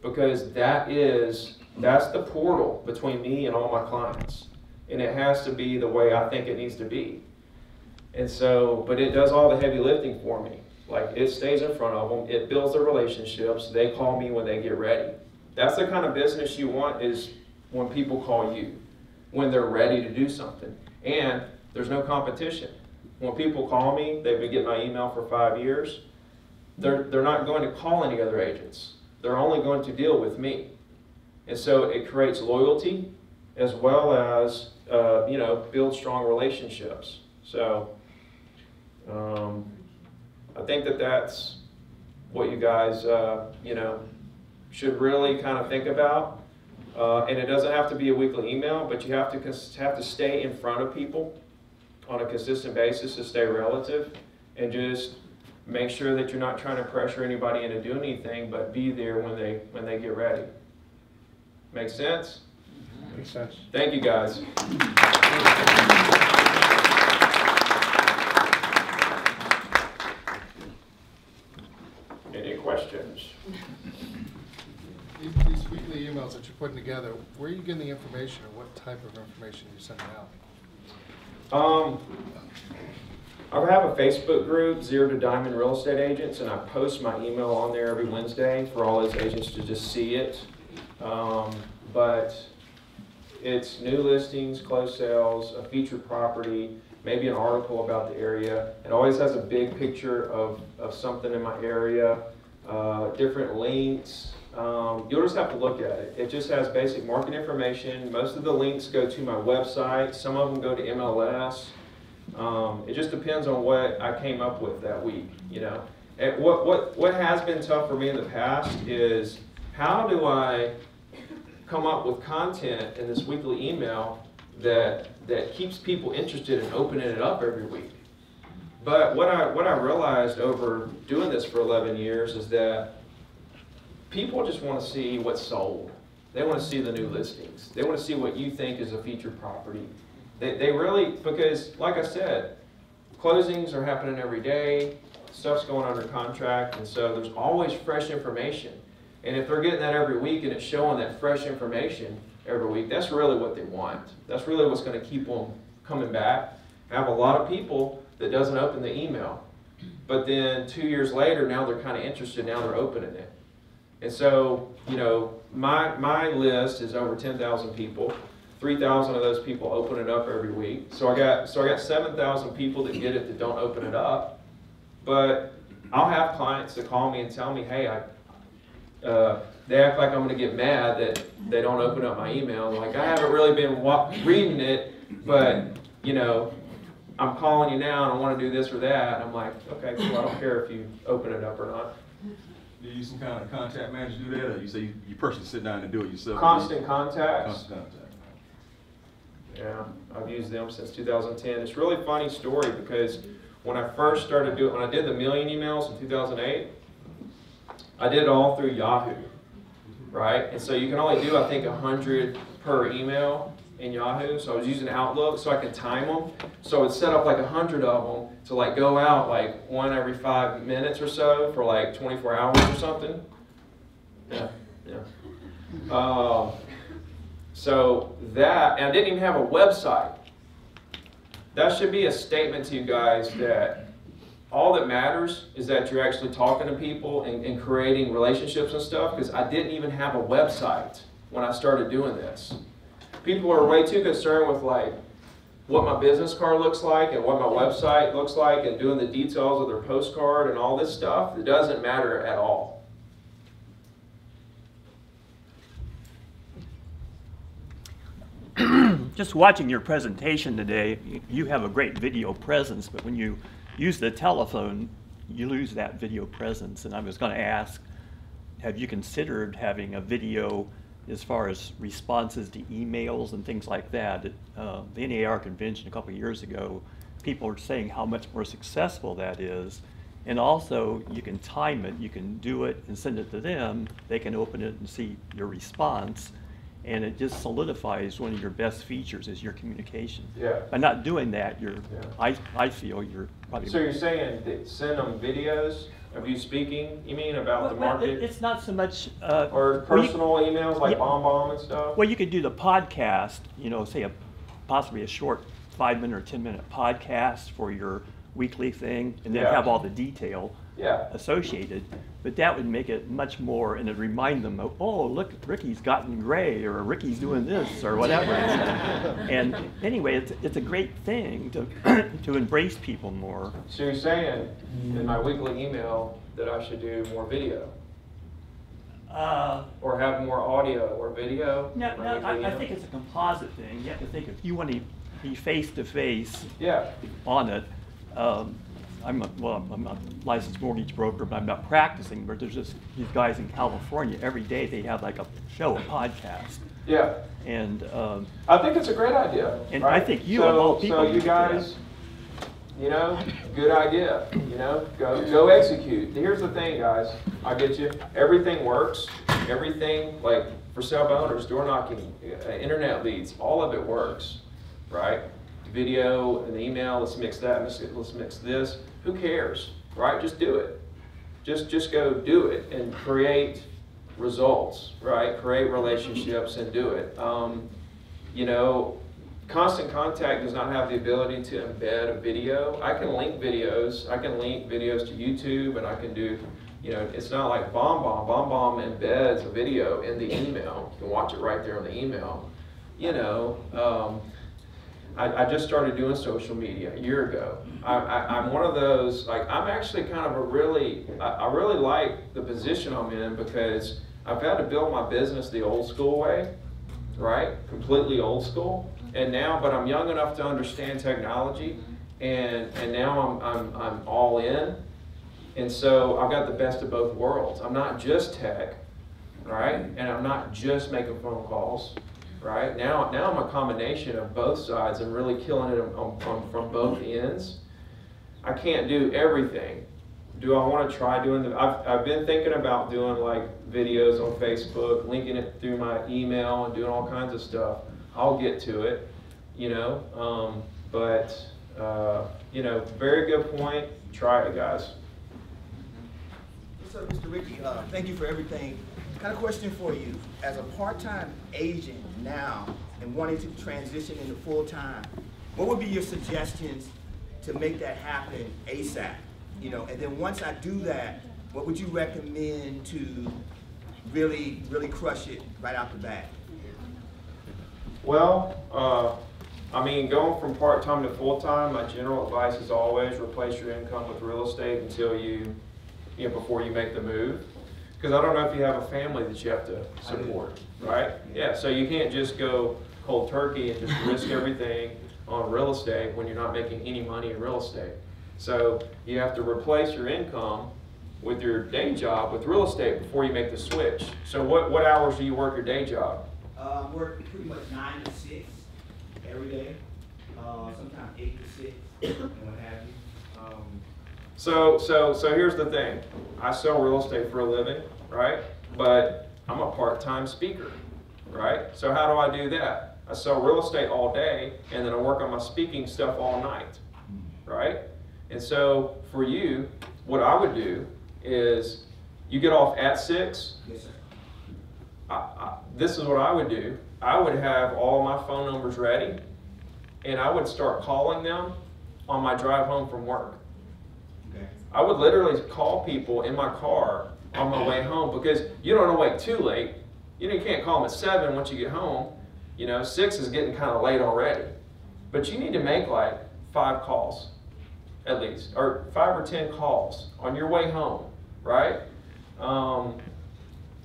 Because that is, that's the portal between me and all my clients. And it has to be the way I think it needs to be. And so, but it does all the heavy lifting for me. Like, it stays in front of them, it builds the relationships, they call me when they get ready. That's the kind of business you want, is when people call you, when they're ready to do something. And there's no competition. When people call me, they've been getting my email for five years, they're, they're not going to call any other agents. They're only going to deal with me. And so it creates loyalty as well as, uh, you know, build strong relationships. So um, I think that that's what you guys, uh, you know, should really kind of think about. Uh, and it doesn't have to be a weekly email, but you have to, have to stay in front of people on a consistent basis to stay relative, and just make sure that you're not trying to pressure anybody into doing anything, but be there when they when they get ready. Make sense? Makes sense. Thank you, guys. Any questions? These weekly emails that you're putting together, where are you getting the information, or what type of information are you sending out? Um. I have a Facebook group, Zero to Diamond Real Estate Agents, and I post my email on there every Wednesday for all those agents to just see it. Um, but it's new listings, closed sales, a featured property, maybe an article about the area. It always has a big picture of, of something in my area, uh, different links. Um, you'll just have to look at it. It just has basic market information. Most of the links go to my website. Some of them go to M L S. Um, it just depends on what I came up with that week, you know. And what, what, what has been tough for me in the past is, how do I come up with content in this weekly email that, that keeps people interested in opening it up every week? But what I, what I realized over doing this for eleven years is that people just want to see what's sold. They want to see the new listings. They want to see what you think is a featured property. They, they really, because like I said, closings are happening every day, stuff's going under contract, and so there's always fresh information. And if they're getting that every week and it's showing that fresh information every week, that's really what they want. That's really what's going to keep them coming back. I have a lot of people that doesn't open the email, but then two years later, now they're kind of interested, now they're opening it. And so, you know, my, my list is over ten thousand people. three thousand of those people open it up every week. So I got, so I got seven thousand people that get it that don't open it up. But I'll have clients that call me and tell me, hey, I, uh, they act like I'm going to get mad that they don't open up my email. Like, I haven't really been wa reading it, but, you know, I'm calling you now and I want to do this or that. And I'm like, okay, cool, I don't care if you open it up or not. Do you use some kind of contact manager to do that, or you say you, you personally sit down and do it yourself? Constant Contact. Constant Contact. Yeah, I've used them since two thousand ten. It's a really funny story because when I first started doing, when I did the million emails in two thousand eight, I did it all through Yahoo, right? And so you can only do, I think, one hundred per email in Yahoo. So I was using Outlook so I could time them. So I would set up like one hundred of them to like go out like one every five minutes or so for like twenty-four hours or something. Yeah, yeah. Um, So that, and I didn't even have a website. That should be a statement to you guys that all that matters is that you're actually talking to people and, and creating relationships and stuff, because I didn't even have a website when I started doing this. People are way too concerned with like what my business card looks like and what my website looks like and doing the details of their postcard and all this stuff. It doesn't matter at all. Just watching your presentation today, you have a great video presence, but when you use the telephone, you lose that video presence. And I was going to ask, have you considered having a video as far as responses to emails and things like that? Uh, the N A R convention a couple of years ago, people are saying how much more successful that is. And also, you can time it, you can do it and send it to them. They can open it and see your response. And it just solidifies one of your best features is your communication. Yeah. By not doing that, you're, yeah. I, I feel you're probably... So you're saying that send them videos of you speaking, you mean, about well, the market? It, it's not so much... Uh, or personal well, you, emails like yeah, Bomb Bomb and stuff? Well, you could do the podcast, you know, say a, possibly a short five-minute or ten-minute podcast for your weekly thing, and then yeah. have all the detail yeah. associated. But that would make it much more, and it'd remind them of, oh, look, Ricky's gotten gray, or Ricky's doing this, or whatever. And anyway, it's, it's a great thing to, to embrace people more. So you're saying in my weekly email that I should do more video? Uh, or have more audio or video? No, no I, I think it's a composite thing. You have to think if you want to be face-to-face yeah. on it, um, I'm a, well, I'm a licensed mortgage broker, but I'm not practicing, but there's just these guys in California, every day they have like a show, a podcast. Yeah. And um, I think it's a great idea. And right? I think you so, and all people. So you guys, you know, good idea, you know, go, go execute. Here's the thing, guys, I get you. Everything works, everything, like for sale by owners, door knocking, uh, internet leads, all of it works, right? Video and email, let's mix that, let's mix this. Who cares, right? Just do it. Just just go do it and create results, right? Create relationships and do it. Um, you know, Constant Contact does not have the ability to embed a video. I can link videos. I can link videos to YouTube, and I can do, you know, it's not like Bomb Bomb. Bomb Bomb embeds a video in the email. You can watch it right there on the email. You know. Um, I, I just started doing social media a year ago. I, I, I'm one of those, like, I'm actually kind of a really, I, I really like the position I'm in because I've had to build my business the old school way, right? Completely old school. And now, but I'm young enough to understand technology, and, and now I'm, I'm, I'm all in. And so I've got the best of both worlds. I'm not just tech, right? And I'm not just making phone calls. Right now, now I'm a combination of both sides and really killing it on, on, from both ends. I can't do everything. Do I want to try doing the? I've I've been thinking about doing like videos on Facebook, linking it through my email, and doing all kinds of stuff. I'll get to it, you know. Um, but uh, you know, very good point. Try it, guys. What's up, Mister Ricky? Uh, thank you for everything. Got a question for you. As a part-time agent now and wanting to transition into full-time, what would be your suggestions to make that happen ASAP? You know, and then once I do that, what would you recommend to really, really crush it right out the bat? Well, uh, I mean, going from part-time to full-time, my general advice is always replace your income with real estate until you, you know, before you make the move. Because I don't know if you have a family that you have to support, right? Yeah, so you can't just go cold turkey and just risk everything on real estate when you're not making any money in real estate. So you have to replace your income with your day job with real estate before you make the switch. So what, what hours do you work your day job? Uh, I work pretty much nine to six every day, uh, sometimes eight to six, and what have you. Um, So, so, so here's the thing. I sell real estate for a living, right? But I'm a part-time speaker, right? So how do I do that? I sell real estate all day, and then I work on my speaking stuff all night, right? And so for you, what I would do is you get off at six. Yes, sir. I, I, this is what I would do. I would have all my phone numbers ready, and I would start calling them on my drive home from work. I would literally call people in my car on my way home, because you don't want to wait too late. You know, you can't call them at seven once you get home. You know, six is getting kind of late already. But you need to make like five calls at least, or five or ten calls on your way home, right? Um,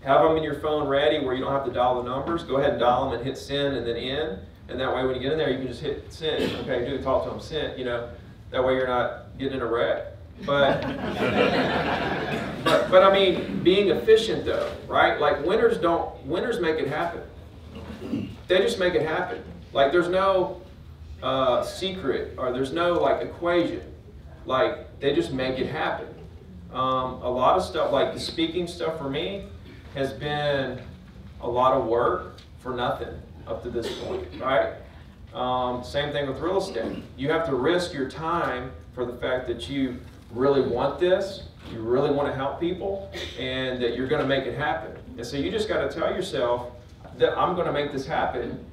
have them in your phone ready where you don't have to dial the numbers. Go ahead and dial them and hit send and then in. And that way when you get in there, you can just hit send. Okay, do it, talk to them, send, you know. That way you're not getting in a wreck. But, but, but I mean, being efficient though, right? Like winners don't, winners make it happen. They just make it happen. Like there's no uh, secret, or there's no like equation. Like they just make it happen. Um, a lot of stuff, like the speaking stuff for me, has been a lot of work for nothing up to this point, right? Um, same thing with real estate. You have to risk your time for the fact that you really want this, you really want to help people, and that you're going to make it happen. And so you just got to tell yourself that I'm going to make this happen,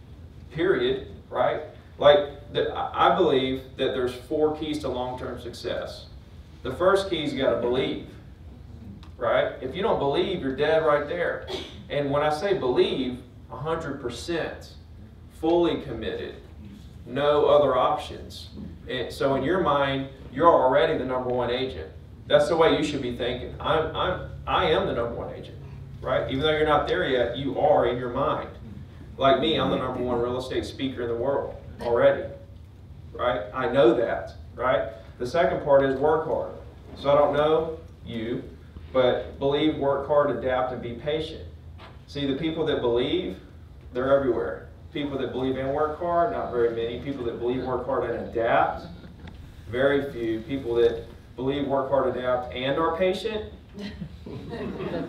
period, right? Like, that I believe that there's four keys to long-term success. The first key is you got to believe, right? If you don't believe, you're dead right there. And when I say believe, one hundred percent, fully committed, no other options. And so in your mind, you're already the number one agent. That's the way you should be thinking. I'm, I'm, I am the number one agent, right? Even though you're not there yet, you are in your mind. Like me, I'm the number one real estate speaker in the world already, right? I know that, right? The second part is work hard. So I don't know you, but believe, work hard, adapt, and be patient. See, the people that believe, they're everywhere. People that believe and work hard, not very many. People that believe, work hard, and adapt, very few. People that believe, work hard, adapt, and are patient.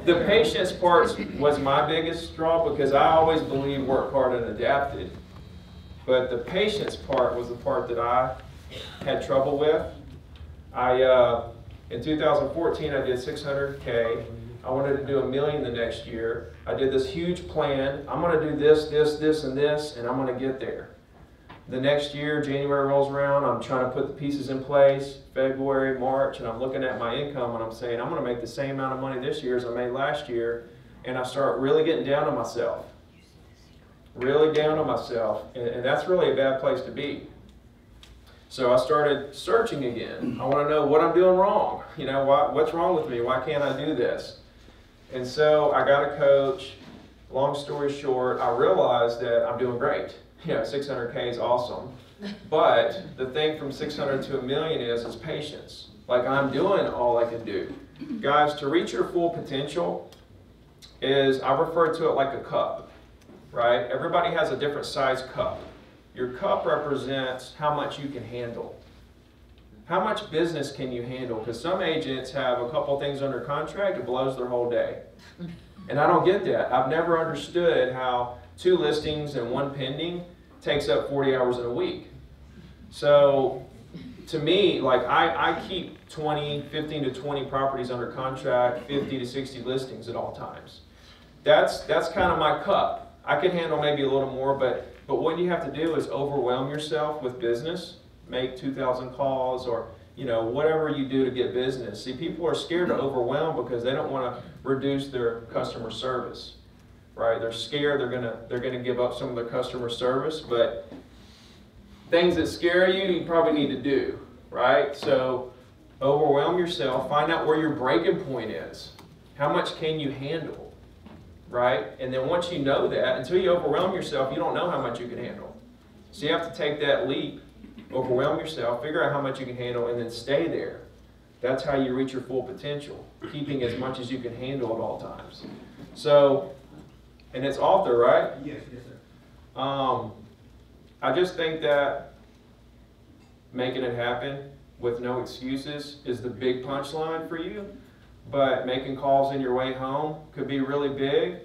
The patience part was my biggest draw, because I always believed, work hard, and adapted. But the patience part was the part that I had trouble with. I, uh, in two thousand fourteen, I did six hundred K. I wanted to do a million the next year. I did this huge plan. I'm going to do this, this, this, and this, and I'm going to get there. The next year, January rolls around, I'm trying to put the pieces in place, February, March, and I'm looking at my income and I'm saying, I'm going to make the same amount of money this year as I made last year, and I start really getting down on myself. Really down on myself, and, and that's really a bad place to be. So I started searching again. I want to know what I'm doing wrong. You know, why, what's wrong with me? Why can't I do this? And so I got a coach. Long story short, I realized that I'm doing great. You know, six hundred K is awesome. But the thing from six hundred to a million is, is patience. Like, I'm doing all I can do. Guys, to reach your full potential is, I refer to it like a cup, right? Everybody has a different size cup. Your cup represents how much you can handle. How much business can you handle? Because some agents have a couple things under contract, it blows their whole day. And I don't get that. I've never understood how two listings and one pending takes up forty hours in a week. So to me, like I, I keep twenty, fifteen to twenty properties under contract, fifty to sixty listings at all times. That's, that's kind of my cup. I could handle maybe a little more, but But what you have to do is overwhelm yourself with business, make two thousand calls, or you know, whatever you do to get business. See, people are scared to overwhelm because they don't want to reduce their customer service, right? They're scared they're gonna they're gonna give up some of their customer service. But things that scare you, you probably need to do, right? So overwhelm yourself, find out where your breaking point is. How much can you handle, right? And then once you know that, until you overwhelm yourself, you don't know how much you can handle. So you have to take that leap. Overwhelm yourself, figure out how much you can handle, and then stay there. That's how you reach your full potential, keeping as much as you can handle at all times. So, and it's author, right? Yes, yes, sir. Um, I just think that making it happen with no excuses is the big punchline for you, but making calls in your way home could be really big,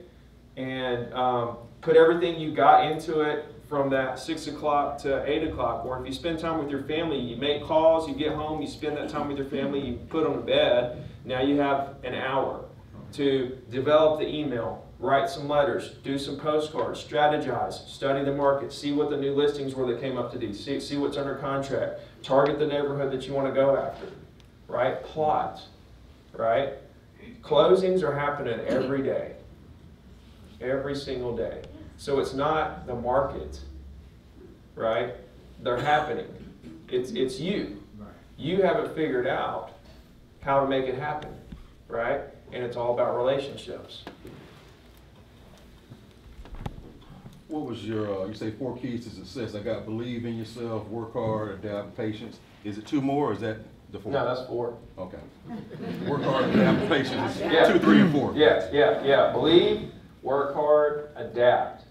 and um, put everything you got into it from that six o'clock to eight o'clock, or if you spend time with your family, you make calls, you get home, you spend that time with your family, you put them to bed, now you have an hour to develop the email, write some letters, do some postcards, strategize, study the market, see what the new listings were that came up to these, see, see what's under contract, target the neighborhood that you want to go after, right? Plot, right? Closings are happening every day, every single day. So it's not the market, right? They're happening. It's, it's you. You haven't figured out how to make it happen, right? And it's all about relationships. What was your, uh, you say four keys to success. I got believe in yourself, work hard, adapt, patience. Is it two more or is that the four? No, that's four. Okay. Work hard, adapt, patience. Yeah. Two, three, and four. Yeah, yeah, yeah. Believe, work hard, adapt.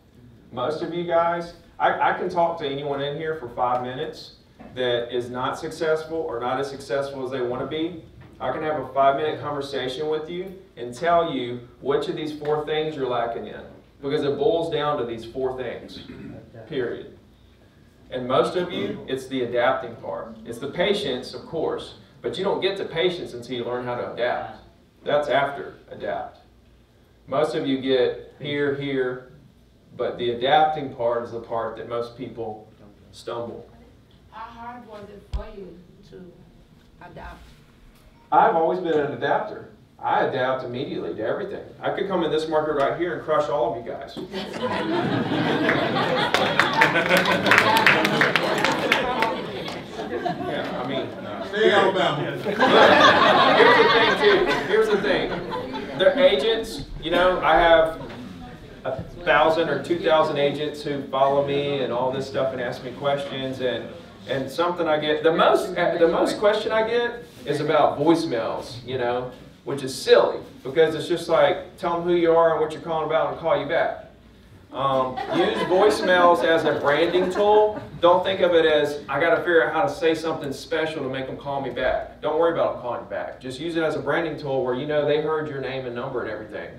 Most of you guys, I, I can talk to anyone in here for five minutes that is not successful or not as successful as they want to be. I can have a five minute conversation with you and tell you which of these four things you're lacking in, because it boils down to these four things, period. And most of you, it's the adapting part. It's the patience, of course, but you don't get to patience until you learn how to adapt. That's after adapt. Most of you get here, here, but the adapting part is the part that most people stumble. How hard was it for you to adapt? I've always been an adapter. I adapt immediately to everything. I could come in this market right here and crush all of you guys. Yeah, I mean, uh, stay out of Alabama. Here's the thing, too. Here's the thing. They're agents. You know, I have a thousand or two thousand agents who follow me and all this stuff and ask me questions, and and something I get the most the most question I get is about voicemails, you know, which is silly because it's just like, tell them who you are and what you're calling about and call you back. Um, use voicemails as a branding tool. Don't think of it as, I gotta figure out how to say something special to make them call me back. Don't worry about them calling you back. Just use it as a branding tool where you know they heard your name and number and everything.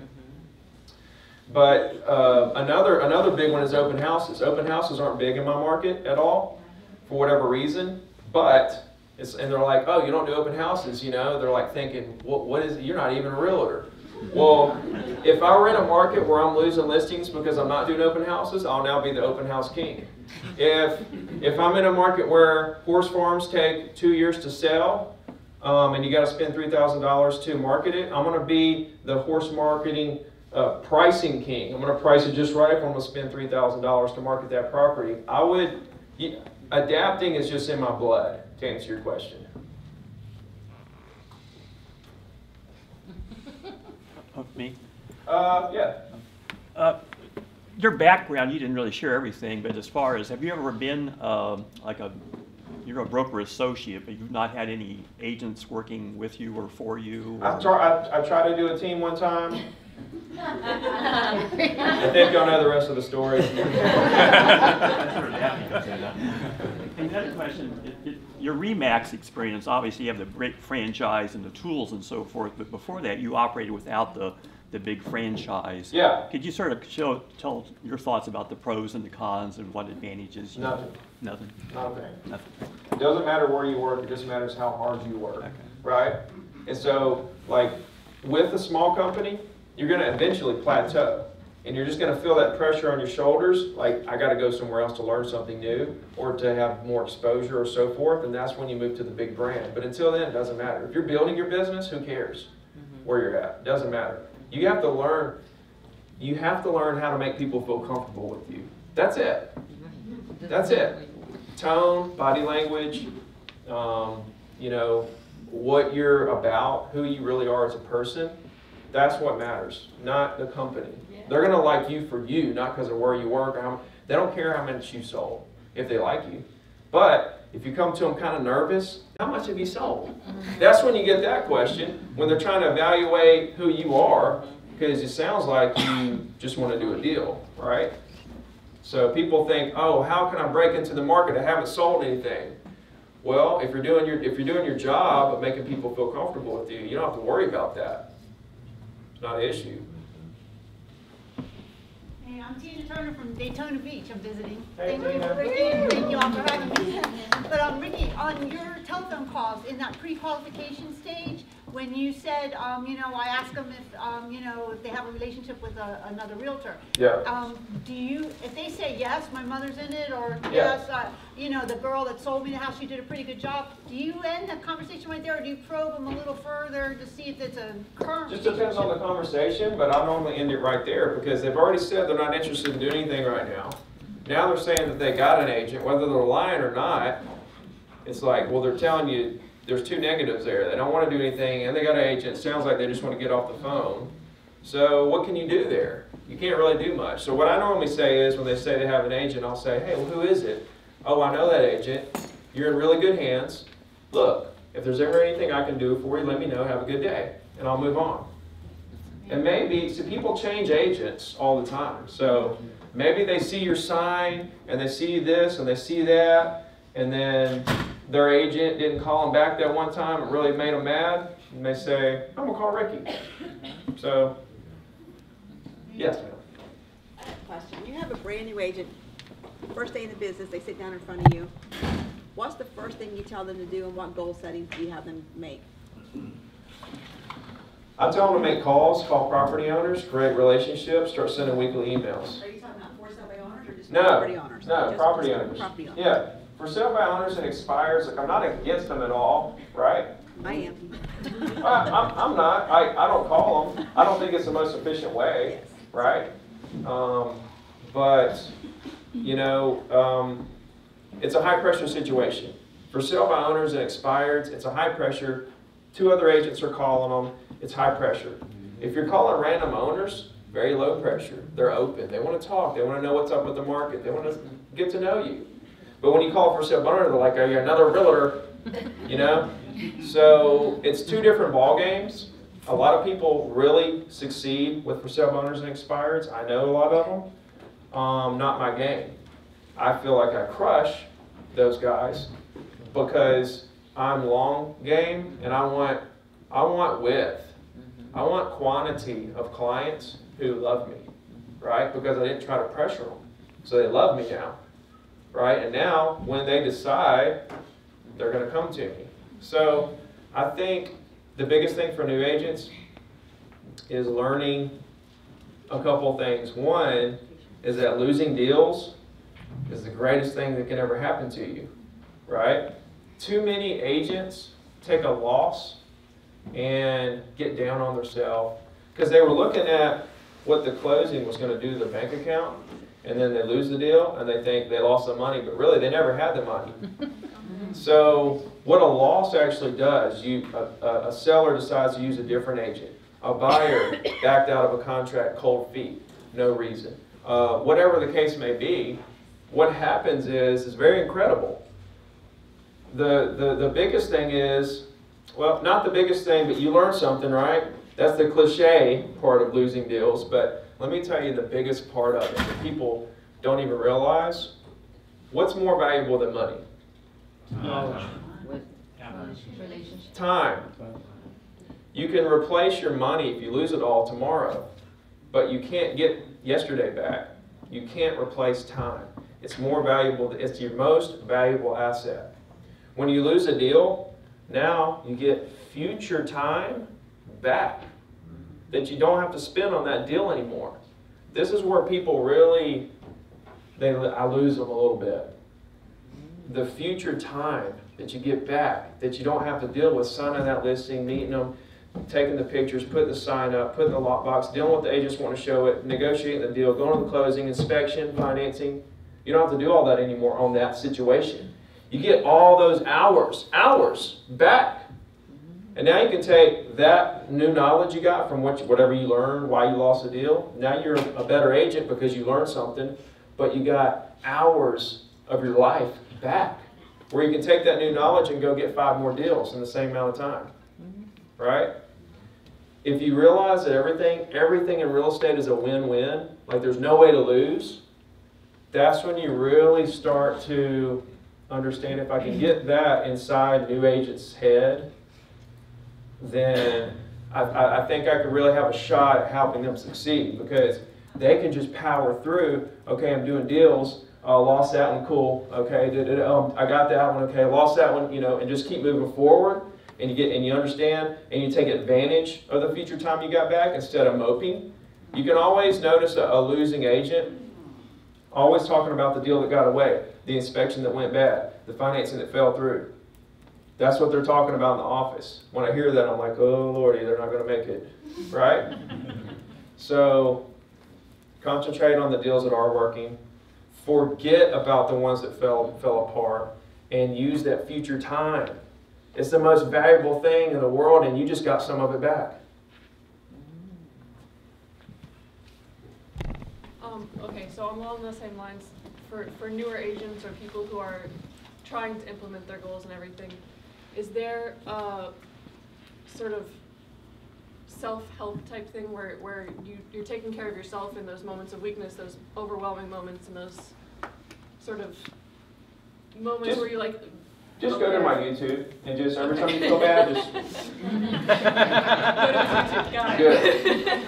But uh, another, another big one is open houses. Open houses aren't big in my market at all, for whatever reason, but It's, and they're like, oh, you don't do open houses, you know? They're like thinking, what, what is it? You're not even a realtor. Well, if I were in a market where I'm losing listings because I'm not doing open houses, I'll now be the open house king. If, if I'm in a market where horse farms take two years to sell, um, and you gotta spend three thousand dollars to market it, I'm gonna be the horse marketing uh, pricing king. I'm gonna price it just right if I'm gonna spend three thousand dollars to market that property. I would, you, adapting is just in my blood, to answer your question. Oh, me? Uh, yeah. Uh, your background, you didn't really share everything, but as far as, have you ever been uh, like a, you're a broker associate, but you've not had any agents working with you or for you? Or? I, try, I, I tried to do a team one time. I think y'all know the rest of the story. Another question, it, it, your RE/MAX experience, obviously you have the great franchise and the tools and so forth, but before that you operated without the, the big franchise. Yeah. Could you sort of show, tell your thoughts about the pros and the cons and what advantages? You Nothing. Know? Nothing. Nothing. Nothing. It doesn't matter where you work, it just matters how hard you work, okay. Right? And so, like, with a small company, you're going to eventually plateau. and you're just going to feel that pressure on your shoulders, like, I got to go somewhere else to learn something new or to have more exposure or so forth, and that's when you move to the big brand. But until then, it doesn't matter. If you're building your business, who cares where you're at? It doesn't matter. You have to learn, you have to learn how to make people feel comfortable with you. That's it. That's it. Tone, body language, um, you know, what you're about, who you really are as a person. That's what matters, not the company. Yeah. They're going to like you for you, not because of where you work. Or how, they don't care how much you sold if they like you. But if you come to them kind of nervous, how much have you sold? That's when you get that question, when they're trying to evaluate who you are, because it sounds like you just want to do a deal, right? So people think, oh, how can I break into the market? I haven't sold anything. Well, if you're doing your, if you're doing your job of making people feel comfortable with you, you don't have to worry about that. It's not an issue. Hey, I'm Tina Turner from Daytona Beach. I'm visiting. Hey, thank you, Ricky, and thank you all for having me. But um, Ricky, on your telephone calls in that pre-qualification stage, when you said, um, you know, I ask them if, um, you know, if they have a relationship with a, another realtor. Yeah. Um, do you, if they say yes, my mother's in it, or yeah. yes, uh, you know, the girl that sold me the house, she did a pretty good job. Do you end the conversation right there, or do you probe them a little further to see if it's a current? Just depends on the conversation, but I normally end it right there because they've already said they're not interested in doing anything right now. Now they're saying that they got an agent, whether they're lying or not. It's like, well, they're telling you there's two negatives there. They don't want to do anything, and they got an agent. It sounds like they just want to get off the phone. So what can you do there? You can't really do much. So what I normally say is when they say they have an agent, I'll say, hey, well, who is it? Oh, I know that agent. You're in really good hands. Look, if there's ever anything I can do for you, let me know. Have a good day, and I'll move on. And maybe, so people change agents all the time. So maybe they see your sign, and they see this, and they see that, and then their agent didn't call them back that one time. It really made them mad, and they say, I'm going to call Ricky. So, yes, ma'am. I have a question. You have a brand new agent, first day in the business, they sit down in front of you. What's the first thing you tell them to do, and what goal settings do you have them make? I tell them to make calls, call property owners, create relationships, start sending weekly emails. Are you talking about for sale by owners or just no, property owners? No, just property owners. Property owners. Yeah, for sale by owners and expires. Like, I'm not against them at all, right? I am. I, I'm, I'm not. I, I don't call them. I don't think it's the most efficient way, yes. right? Um, but you know, um, it's a high pressure situation. For sale by owners and expires, it's a high pressure. Two other agents are calling them. It's high pressure. If you're calling random owners, very low pressure. They're open. They want to talk. They want to know what's up with the market. They want to get to know you. But when you call for sale by owner, they're like, "Are you another realtor?" You know. So it's two different ball games. A lot of people really succeed with for sale by owners and expireds. I know a lot of them. Um, not my game. I feel like I crush those guys because I'm long game and I want I want width. I want quantity of clients who love me, right? Because I didn't try to pressure them. So they love me now, right? And now when they decide, they're going to come to me. So I think the biggest thing for new agents is learning a couple things. One is that losing deals is the greatest thing that can ever happen to you, right? Too many agents take a loss and get down on themselves because they were looking at what the closing was going to do to their bank account, and then they lose the deal and they think they lost the money, but really they never had the money. So what a loss actually does, you a, a seller decides to use a different agent, a buyer backed out of a contract cold feet, no reason, uh, whatever the case may be. What happens is is very incredible. The the the biggest thing is, well, not the biggest thing, but you learn something, right? That's the cliche part of losing deals, but let me tell you the biggest part of it that people don't even realize. What's more valuable than money? Knowledge. Relationship. Time. You can replace your money if you lose it all tomorrow, but you can't get yesterday back. You can't replace time. It's more valuable, it's your most valuable asset. When you lose a deal, now you get future time back that you don't have to spend on that deal anymore. this is where people really, they, I lose them a little bit. The future time that you get back, that you don't have to deal with signing that listing, meeting them, taking the pictures, putting the sign up, putting the lockbox, dealing with the agents want to show it, negotiating the deal, going to the closing, inspection, financing. You don't have to do all that anymore on that situation. You get all those hours, hours back. And now you can take that new knowledge you got from what you, whatever you learned, why you lost the deal. Now you're a better agent because you learned something, but you got hours of your life back where you can take that new knowledge and go get five more deals in the same amount of time, right? If you realize that everything, everything in real estate is a win-win, like there's no way to lose, that's when you really start to understand, if I can get that inside new agent's head, then I, I think I could really have a shot at helping them succeed, because they can just power through, okay, I'm doing deals, uh, lost that one, cool, okay, did it, um, I got that one, okay, lost that one, you know, and just keep moving forward, and you get, and you understand, and you take advantage of the future time you got back instead of moping. You can always notice a, a losing agent always talking about the deal that got away, the inspection that went bad, the financing that fell through. That's what they're talking about in the office. When I hear that, I'm like, oh, Lordy, they're not going to make it, right? So concentrate on the deals that are working. Forget about the ones that fell, fell apart, and use that future time. It's the most valuable thing in the world, and you just got some of it back. Um, okay, so along those same lines, for, for newer agents or people who are trying to implement their goals and everything, is there a sort of self-help type thing where, where you, you're taking care of yourself in those moments of weakness, those overwhelming moments, and those sort of moments just, where you're like... Just okay. Go to my YouTube, and just every okay. time you feel bad, just... Go to YouTube, got it.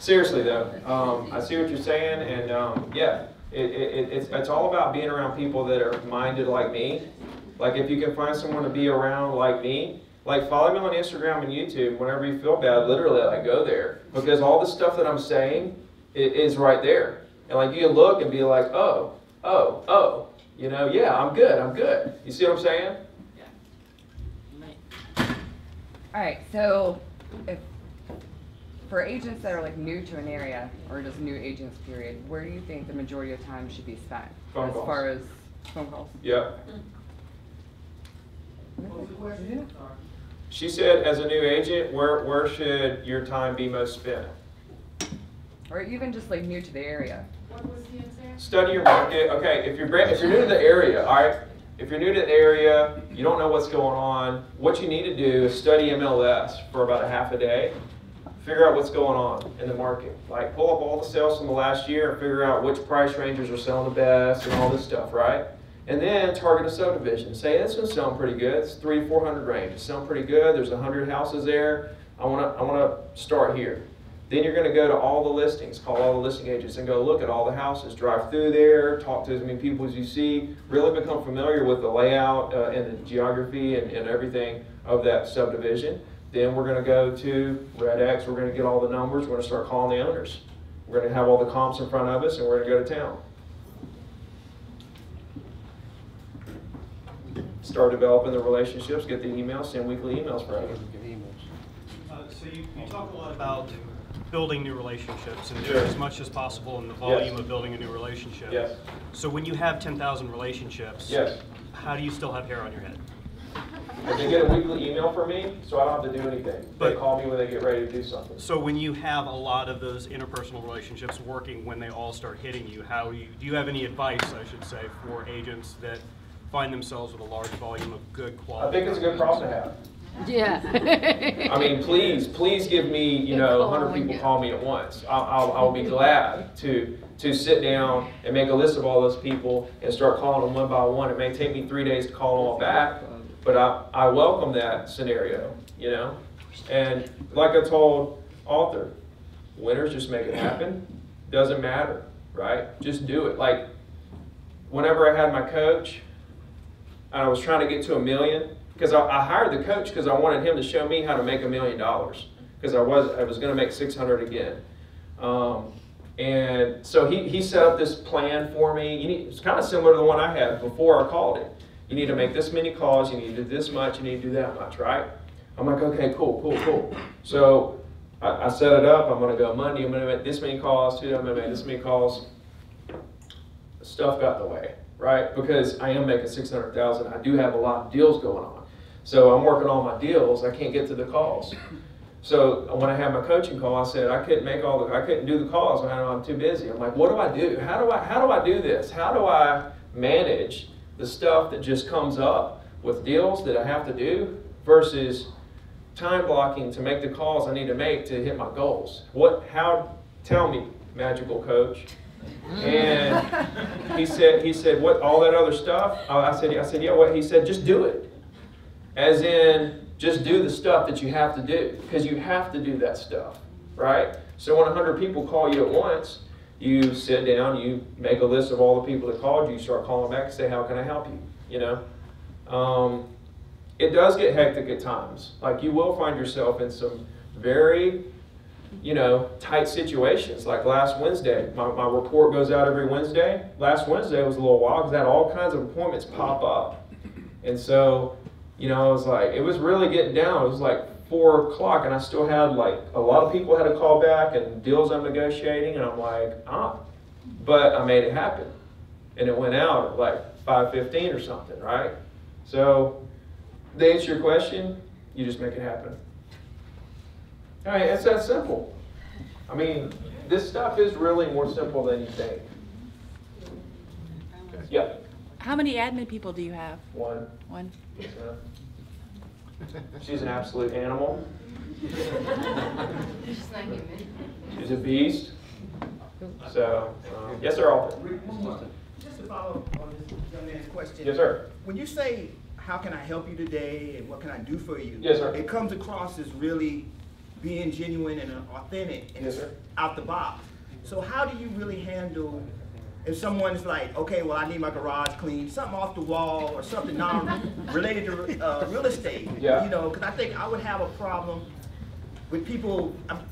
Seriously, though, um, I see what you're saying, and um, yeah. It, it, it's, it's all about being around people that are minded like me. Like if you can find someone to be around like me, like follow me on Instagram and YouTube. Whenever you feel bad, literally I go there, because all the stuff that I'm saying is, is right there. And like you can look and be like, oh, oh, oh, you know, yeah, I'm good, I'm good. You see what I'm saying? Yeah. All right, so if for agents that are like new to an area, or just new agents period, where do you think the majority of time should be spent? Phone calls. As far as phone calls? Yeah. Mm-hmm. She said as a new agent, where, where should your time be most spent? Or even just like new to the area. What was the answer? Study your market. Okay, if you're, brand, if you're new to the area, all right, if you're new to the area, you don't know what's going on, what you need to do is study M L S for about a half a day. Figure out what's going on in the market. Like pull up all the sales from the last year and figure out which price ranges are selling the best and all this stuff, right? And then target a subdivision. Say, this one's selling pretty good. It's three, four hundred range. It's selling pretty good. There's a hundred houses there. I wanna, I wanna start here. Then you're gonna go to all the listings, call all the listing agents and go look at all the houses. Drive through there, talk to as many people as you see. Really become familiar with the layout uh, and the geography and, and everything of that subdivision. Then we're going to go to Red X, we're going to get all the numbers, we're going to start calling the owners. We're going to have all the comps in front of us, and we're going to go to town. Start developing the relationships, get the emails, send weekly emails for everyone. Uh, so you, you talk a lot about building new relationships and doing sure. as much as possible in the volume yes. of building a new relationship. Yes. So when you have ten thousand relationships, yes. how do you still have hair on your head? And they get a weekly email from me, so I don't have to do anything. But they call me when they get ready to do something. So when you have a lot of those interpersonal relationships working, when they all start hitting you, how you, do you have any advice, I should say, for agents that find themselves with a large volume of good quality? I think it's a good problem to have. Yeah. I mean, please, please give me, you know, a hundred people call me at once. I'll, I'll, I'll be glad to, to sit down and make a list of all those people and start calling them one by one. It may take me three days to call them all back. But I, I welcome that scenario, you know? And like I told Arthur, winners just make it happen. Doesn't matter, right? Just do it. Like, whenever I had my coach, and I was trying to get to a million, because I, I hired the coach because I wanted him to show me how to make a million dollars, because I was I was going to make six hundred again. Um, and so he, he set up this plan for me. You need, it's kind of similar to the one I had before I called it. You need to make this many calls, you need to do this much, you need to do that much, right? I'm like, okay, cool, cool, cool. So I, I set it up. I'm going to go Monday, I'm going to make this many calls, Tuesday, I'm going to make this many calls. Stuff got in the way, right? Because I am making six hundred thousand dollars. I do have a lot of deals going on. So I'm working on my deals. I can't get to the calls. So when I had my coaching call, I said I couldn't make all the, I couldn't do the calls. When I'm too busy. I'm like, what do I do? How do I, how do I do this? How do I manage the stuff that just comes up with deals that I have to do versus time blocking to make the calls I need to make to hit my goals? What? How? Tell me, magical coach. And he said, he said, what? All that other stuff? I said, I said, yeah. What? He said, just do it. As in, just do the stuff that you have to do, because you have to do that stuff, right? So when a hundred people call you at once, you sit down, you make a list of all the people that called you, you start calling back and say, how can I help you? You know, um, it does get hectic at times. Like, you will find yourself in some very, you know, tight situations. Like last Wednesday, my, my report goes out every Wednesday. Last Wednesday was a little while because I had all kinds of appointments pop up. And so, you know, I was like, it was really getting down. It was like four o'clock, and I still had like a lot of people had to call back and deals I'm negotiating, and I'm like, ah, but I made it happen, and it went out at like five fifteen or something, right? So, to answer your question, you just make it happen. All right, it's that simple. I mean, this stuff is really more simple than you think. Yeah. How many admin people do you have? One. One. Yes, she's an absolute animal. She's not human. She's a beast. So, um, yes, sir, Alton. Just to follow up on this young man's question. Yes, sir. When you say, how can I help you today and what can I do for you? Yes, sir. It comes across as really being genuine and authentic and yes, sir, out the box. So how do you really handle if someone's like, okay, well, I need my garage cleaned, something off the wall or something non-related to uh, real estate, yeah, you know, because I think I would have a problem with people, I'm a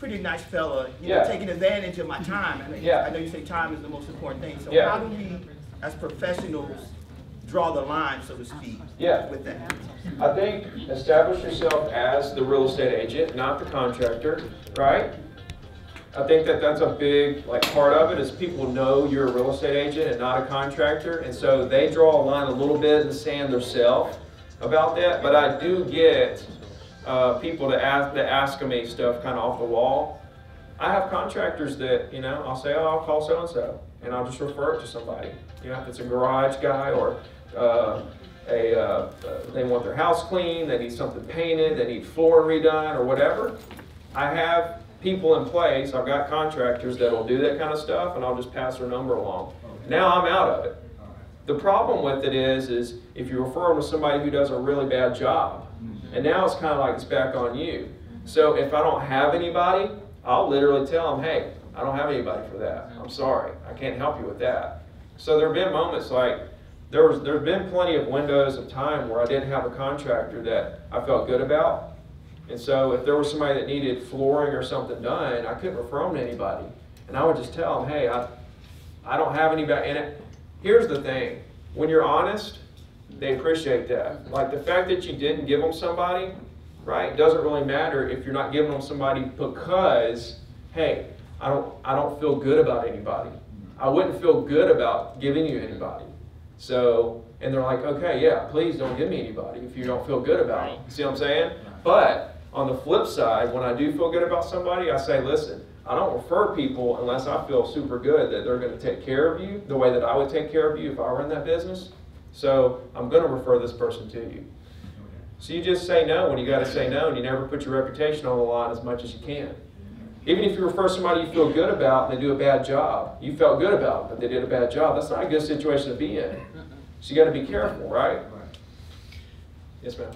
pretty nice fella, you yeah. know, taking advantage of my time. I mean, yeah. I know you say time is the most important thing, so yeah. how do we, as professionals, draw the line, so to speak, yeah. with that? I think establish yourself as the real estate agent, not the contractor, right? I think that that's a big like part of it is people know you're a real estate agent and not a contractor, and so they draw a line a little bit in the sand themselves about that. But I do get uh, people to ask that ask me stuff kind of off the wall. I have contractors that, you know, I'll say, oh, I'll call so and so, and I'll just refer it to somebody. You know, if it's a garage guy or uh, a uh, uh, they want their house clean, they need something painted, they need flooring redone or whatever. I have people in place, I've got contractors that'll do that kind of stuff, and I'll just pass their number along. Now I'm out of it. The problem with it is, is if you refer them to somebody who does a really bad job, and now it's kind of like it's back on you. So if I don't have anybody, I'll literally tell them, hey, I don't have anybody for that. I'm sorry, I can't help you with that. So there have been moments like, there was, there's been plenty of windows of time where I didn't have a contractor that I felt good about. And so if there was somebody that needed flooring or something done, I couldn't refer them to anybody. And I would just tell them, hey, I, I don't have anybody. And it, here's the thing. When you're honest, they appreciate that. Like, the fact that you didn't give them somebody, right, doesn't really matter if you're not giving them somebody because, hey, I don't, I don't feel good about anybody. I wouldn't feel good about giving you anybody. So, and they're like, okay, yeah, please don't give me anybody if you don't feel good about it. See what I'm saying? But on the flip side, when I do feel good about somebody, I say, listen, I don't refer people unless I feel super good that they're going to take care of you the way that I would take care of you if I were in that business. So I'm going to refer this person to you. So you just say no when you got to say no, and you never put your reputation on the line as much as you can. Even if you refer somebody you feel good about and they do a bad job, you felt good about them, but they did a bad job, that's not a good situation to be in. So you got to be careful, right? Yes, ma'am.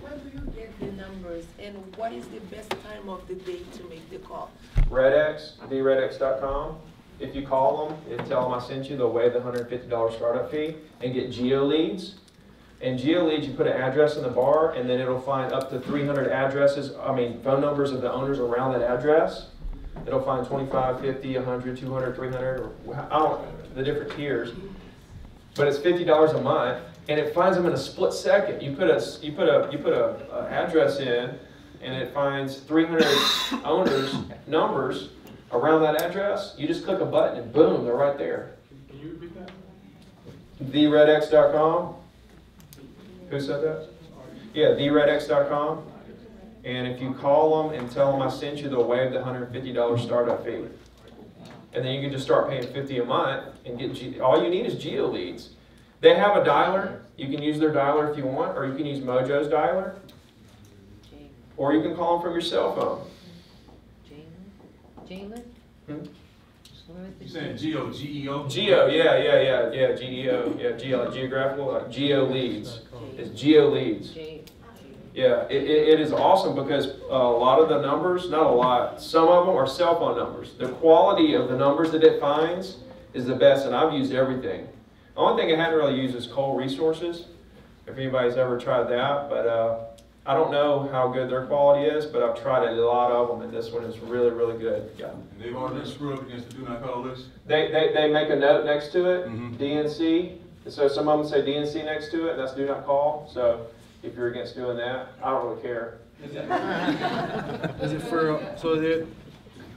Where do you get the numbers, and what is the best time of the day to make the call? Red X, the red x dot com. If you call them and tell them I sent you, they'll waive the one hundred fifty dollar startup fee and get Geo Leads. And Geo Leads, you put an address in the bar, and then it'll find up to three hundred addresses, I mean, phone numbers of the owners around that address. It'll find twenty-five, fifty, one hundred, two hundred, three hundred, or I don't, the different tiers. But it's fifty dollars a month, and it finds them in a split second. You put a you put a you put a, a address in, and it finds three hundred owners numbers around that address. You just click a button, and boom, they're right there. Can you repeat that? the red x dot com. Who said that? Yeah, the red x dot com. And if you call them and tell them I sent you, they'll waive the one hundred fifty dollar startup fee. And then you can just start paying fifty dollars a month and get, G all you need is Geo Leads. They have a dialer. You can use their dialer if you want, or you can use Mojo's dialer. Or you can call them from your cell phone. Jalen? Hmm? You're saying Geo, G E O? Geo, yeah, yeah, yeah, yeah, G E O, yeah, Geo, like geographical, like Geo Leads. It's Geo Leads. Yeah, it, it, it is awesome because a lot of the numbers, not a lot, some of them are cell phone numbers. The quality of the numbers that it finds is the best, and I've used everything. The only thing I hadn't really used is Coal Resources, if anybody's ever tried that, but uh, I don't know how good their quality is, but I've tried a lot of them, and this one is really, really good. Yeah. And they've already screwed up against the do not call list? They, they, they make a note next to it, mm-hmm. D N C. So some of them say D N C next to it, and that's do not call. So if you're against doing that, I don't really care. Is it for, so there,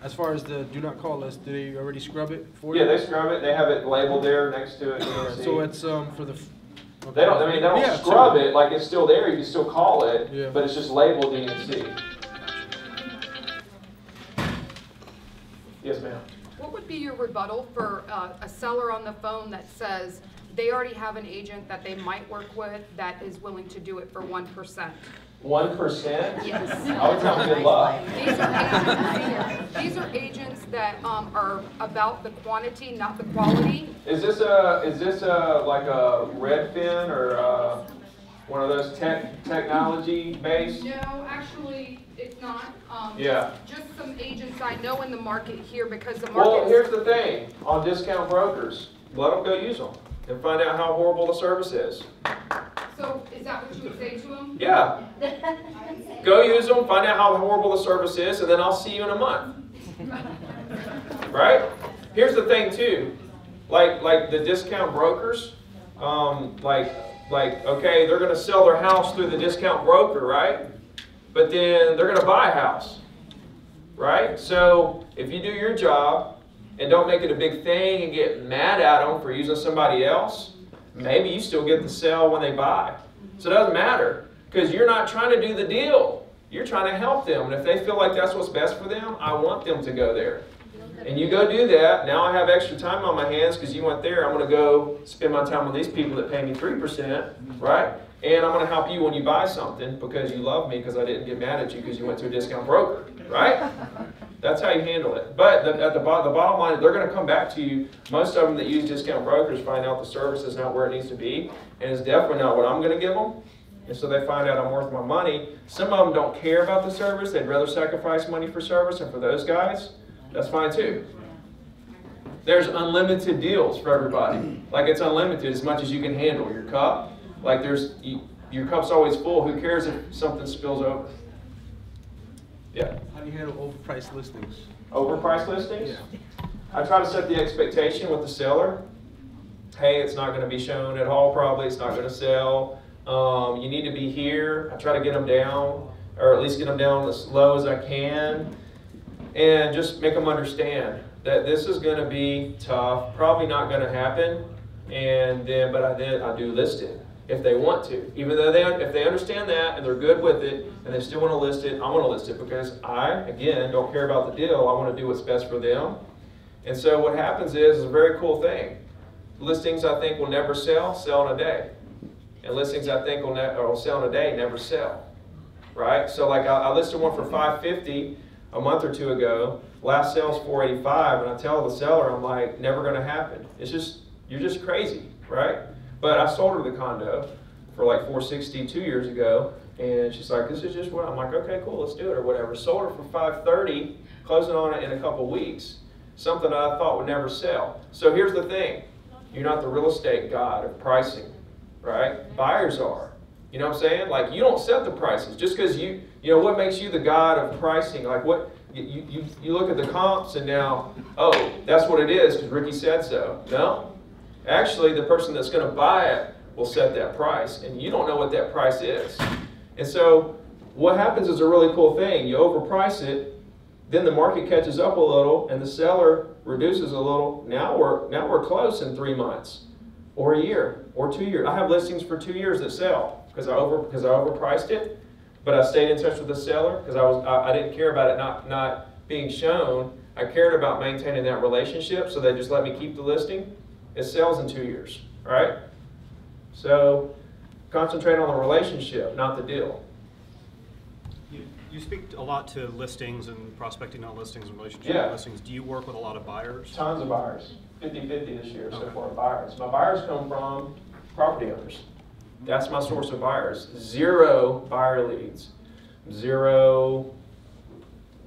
as far as the do not call list, do they already scrub it for you? Yeah, they scrub it. They have it labeled there next to it. D N C. So it's um, for the... They don't. I mean, they don't yeah, scrub so. it. Like it's still there. You can still call it, yeah. But it's just labeled D N C. Yes, ma'am. What would be your rebuttal for uh, a seller on the phone that says they already have an agent that they might work with that is willing to do it for one percent? One percent? Yes. I would tell them good luck. These are agents, these are agents that um, are about the quantity, not the quality. Is this a is this a like a Redfin or a, one of those tech technology based? No, actually, it's not. Um, yeah. Just, just some agents I know in the market here because the market. Well, here's the thing on discount brokers. Let them go use them and find out how horrible the service is. So is that what you would say to them? Yeah. Go use them, find out how horrible the service is, and then I'll see you in a month. Right? Here's the thing too, like like the discount brokers, um, like like okay, they're going to sell their house through the discount broker, right? But then they're going to buy a house, right? So if you do your job and don't make it a big thing and get mad at them for using somebody else, maybe you still get the sale when they buy. So it doesn't matter because you're not trying to do the deal. You're trying to help them. And if they feel like that's what's best for them, I want them to go there. And you go do that. Now I have extra time on my hands because you went there. I'm going to go spend my time with these people that pay me three percent, right? And I'm going to help you when you buy something because you love me because I didn't get mad at you because you went to a discount broker, right? That's how you handle it. But the, at the, bo the bottom line, they're going to come back to you. Most of them that use discount brokers find out the service is not where it needs to be, and it's definitely not what I'm going to give them. And so they find out I'm worth my money. Some of them don't care about the service. They'd rather sacrifice money for service. And for those guys, that's fine too. There's unlimited deals for everybody. Like it's unlimited as much as you can handle your cup. Like there's you, your cup's always full. Who cares if something spills over? Yeah. How do you handle overpriced listings? Overpriced listings? Yeah. I try to set the expectation with the seller. Hey, it's not going to be shown at all probably. It's not going to sell. Um, you need to be here. I try to get them down, or at least get them down as low as I can. And just make them understand that this is going to be tough, probably not going to happen. And then, but I, then I do list it. If they want to, even though they if they understand that and they're good with it and they still want to list it, I want to list it because I, again, don't care about the deal. I want to do what's best for them. And so what happens is, is a very cool thing. Listings I think will never sell, sell in a day. And listings I think will, ne will sell in a day, never sell. Right? So like I, I listed one for five fifty a month or two ago. Last sale's four eighty-five, and I tell the seller, I'm like, never going to happen. It's just you're just crazy, right? But I sold her the condo for like four sixty two years ago, and she's like, "This is just what I'm like." Okay, cool, let's do it or whatever. Sold her for five thirty, closing on it in a couple weeks. Something I thought would never sell. So here's the thing: you're not the real estate god of pricing, right? Buyers are. You know what I'm saying? Like, you don't set the prices just because you, you know, what makes you the god of pricing? Like, what, you, you, you look at the comps and now, oh, that's what it is because Ricky said so. No. Actually, the person that's going to buy it will set that price, and you don't know what that price is. And so what happens is a really cool thing. You overprice it, then the market catches up a little, and the seller reduces a little. Now we're, now we're close in three months or a year or two years. I have listings for two years that sell. Because I over because I overpriced it, but I stayed in touch with the seller because I was I, I didn't care about it not not being shown. I cared about maintaining that relationship, so they just let me keep the listing. It sells in two years, right? So concentrate on the relationship, not the deal. You, you speak a lot to listings and prospecting on listings and relationship yeah. listings. Do you work with a lot of buyers? Tons of buyers. fifty fifty this year okay. so far. Buyers. My buyers come from property owners. That's my source of buyers. Zero buyer leads. Zero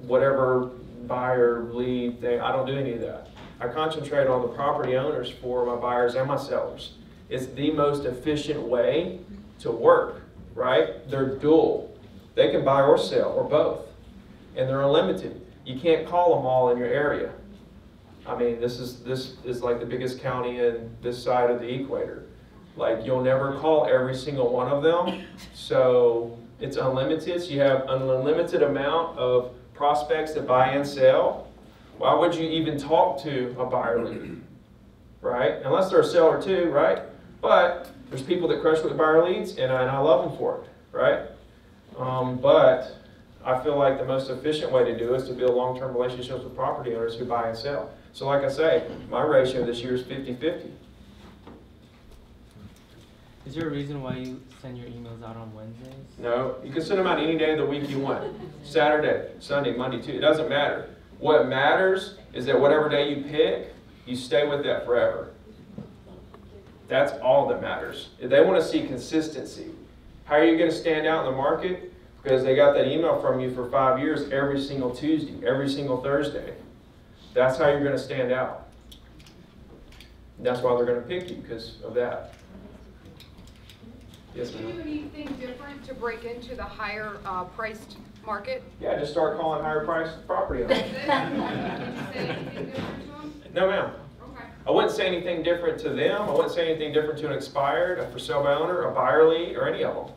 whatever buyer lead thing. I don't do any of that. I concentrate on the property owners for my buyers and my sellers. It's the most efficient way to work, right? They're dual. They can buy or sell or both. And they're unlimited. You can't call them all in your area. I mean, this is, this is like the biggest county in this side of the equator. Like, you'll never call every single one of them, so it's unlimited. So you have an unlimited amount of prospects that buy and sell. Why would you even talk to a buyer lead, right? Unless they're a seller too, right? But there's people that crush with buyer leads, and I, and I love them for it, right? Um, but I feel like the most efficient way to do it is to build long-term relationships with property owners who buy and sell. So like I say, my ratio this year is fifty fifty. Is there a reason why you send your emails out on Wednesdays? No, you can send them out any day of the week you want. Saturday, Sunday, Monday, Tuesday, it doesn't matter. What matters is that whatever day you pick, you stay with that forever. That's all that matters. If they want to see consistency. How are you going to stand out in the market? Because they got that email from you for five years every single Tuesday, every single Thursday. That's how you're going to stand out. And that's why they're going to pick you, because of that. Yes, do you do anything different to break into the higher uh, priced market? Yeah, just start calling higher priced property owners. Did you say anything different to them? No, ma'am. Okay. I wouldn't say anything different to them. I wouldn't say anything different to an expired, a for sale by owner, a buyer lead, or any of them.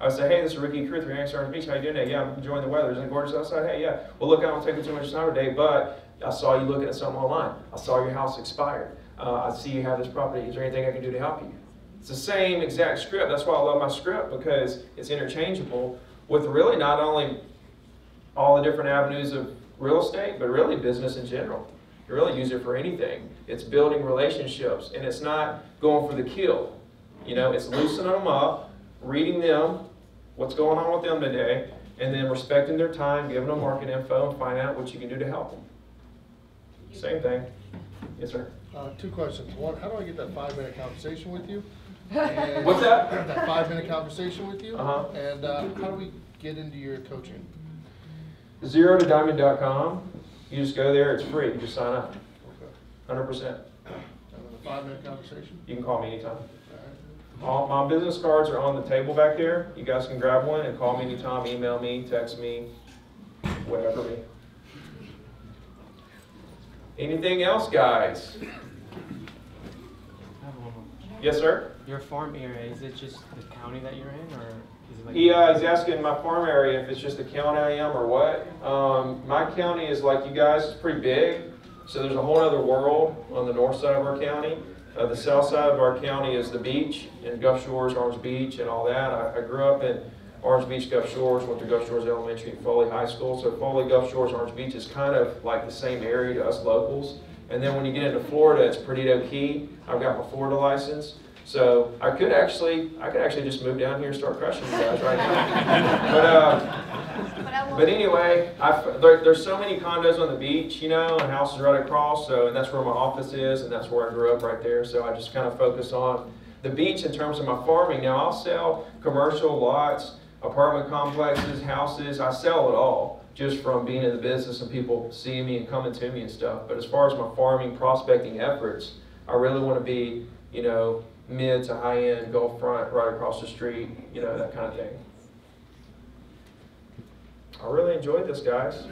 I would say, hey, this is Ricky Carruth, Orange Beach. How you doing today? Yeah, I'm enjoying the weather. Isn't it gorgeous outside? Hey, yeah. Well, look, I don't take it too much time today, but I saw you looking at something online. I saw your house expired. Uh, I see you have this property. Is there anything I can do to help you? It's the same exact script. That's why I love my script, because it's interchangeable with really not only all the different avenues of real estate, but really business in general. You really use it for anything. It's building relationships, and it's not going for the kill. You know, it's loosening them up, reading them, what's going on with them today, and then respecting their time, giving them market info, and find out what you can do to help them. Same thing. Yes, sir. Uh, two questions. One, how do I get that five-minute conversation with you? And what's that? That five-minute conversation with you. Uh-huh. And uh, how do we get into your coaching? zero to diamond dot com. You just go there. It's free. You just sign up. Okay. one hundred percent. A five-minute conversation? You can call me anytime. All right. All my business cards are on the table back there. You guys can grab one and call me anytime, email me, text me, whatever me. Anything else, guys? Yes, sir? Your farm area, is it just the county that you're in, or is it like... He, uh, he's asking my farm area if it's just the county I am or what. Um, my county is like you guys, it's pretty big, so there's a whole other world on the north side of our county. Uh, the south side of our county is the beach, and Gulf Shores, Orange Beach, and all that. I, I grew up in Orange Beach, Gulf Shores, went to Gulf Shores Elementary and Foley High School, so Foley, Gulf Shores, Orange Beach is kind of like the same area to us locals. And then when you get into Florida, it's Perdido Key. I've got my Florida license. So I could actually, I could actually just move down here and start crushing you guys right now. But, uh, but anyway, I've, there, there's so many condos on the beach, you know, and houses right across. So, and that's where my office is, and that's where I grew up right there. So I just kind of focus on the beach in terms of my farming. Now I'll sell commercial lots, apartment complexes, houses. I sell it all, just from being in the business and people seeing me and coming to me and stuff. But as far as my farming prospecting efforts, I really want to be, you know, mid to high end, Gulf front, right across the street, you know, that kind of thing. I really enjoyed this, guys.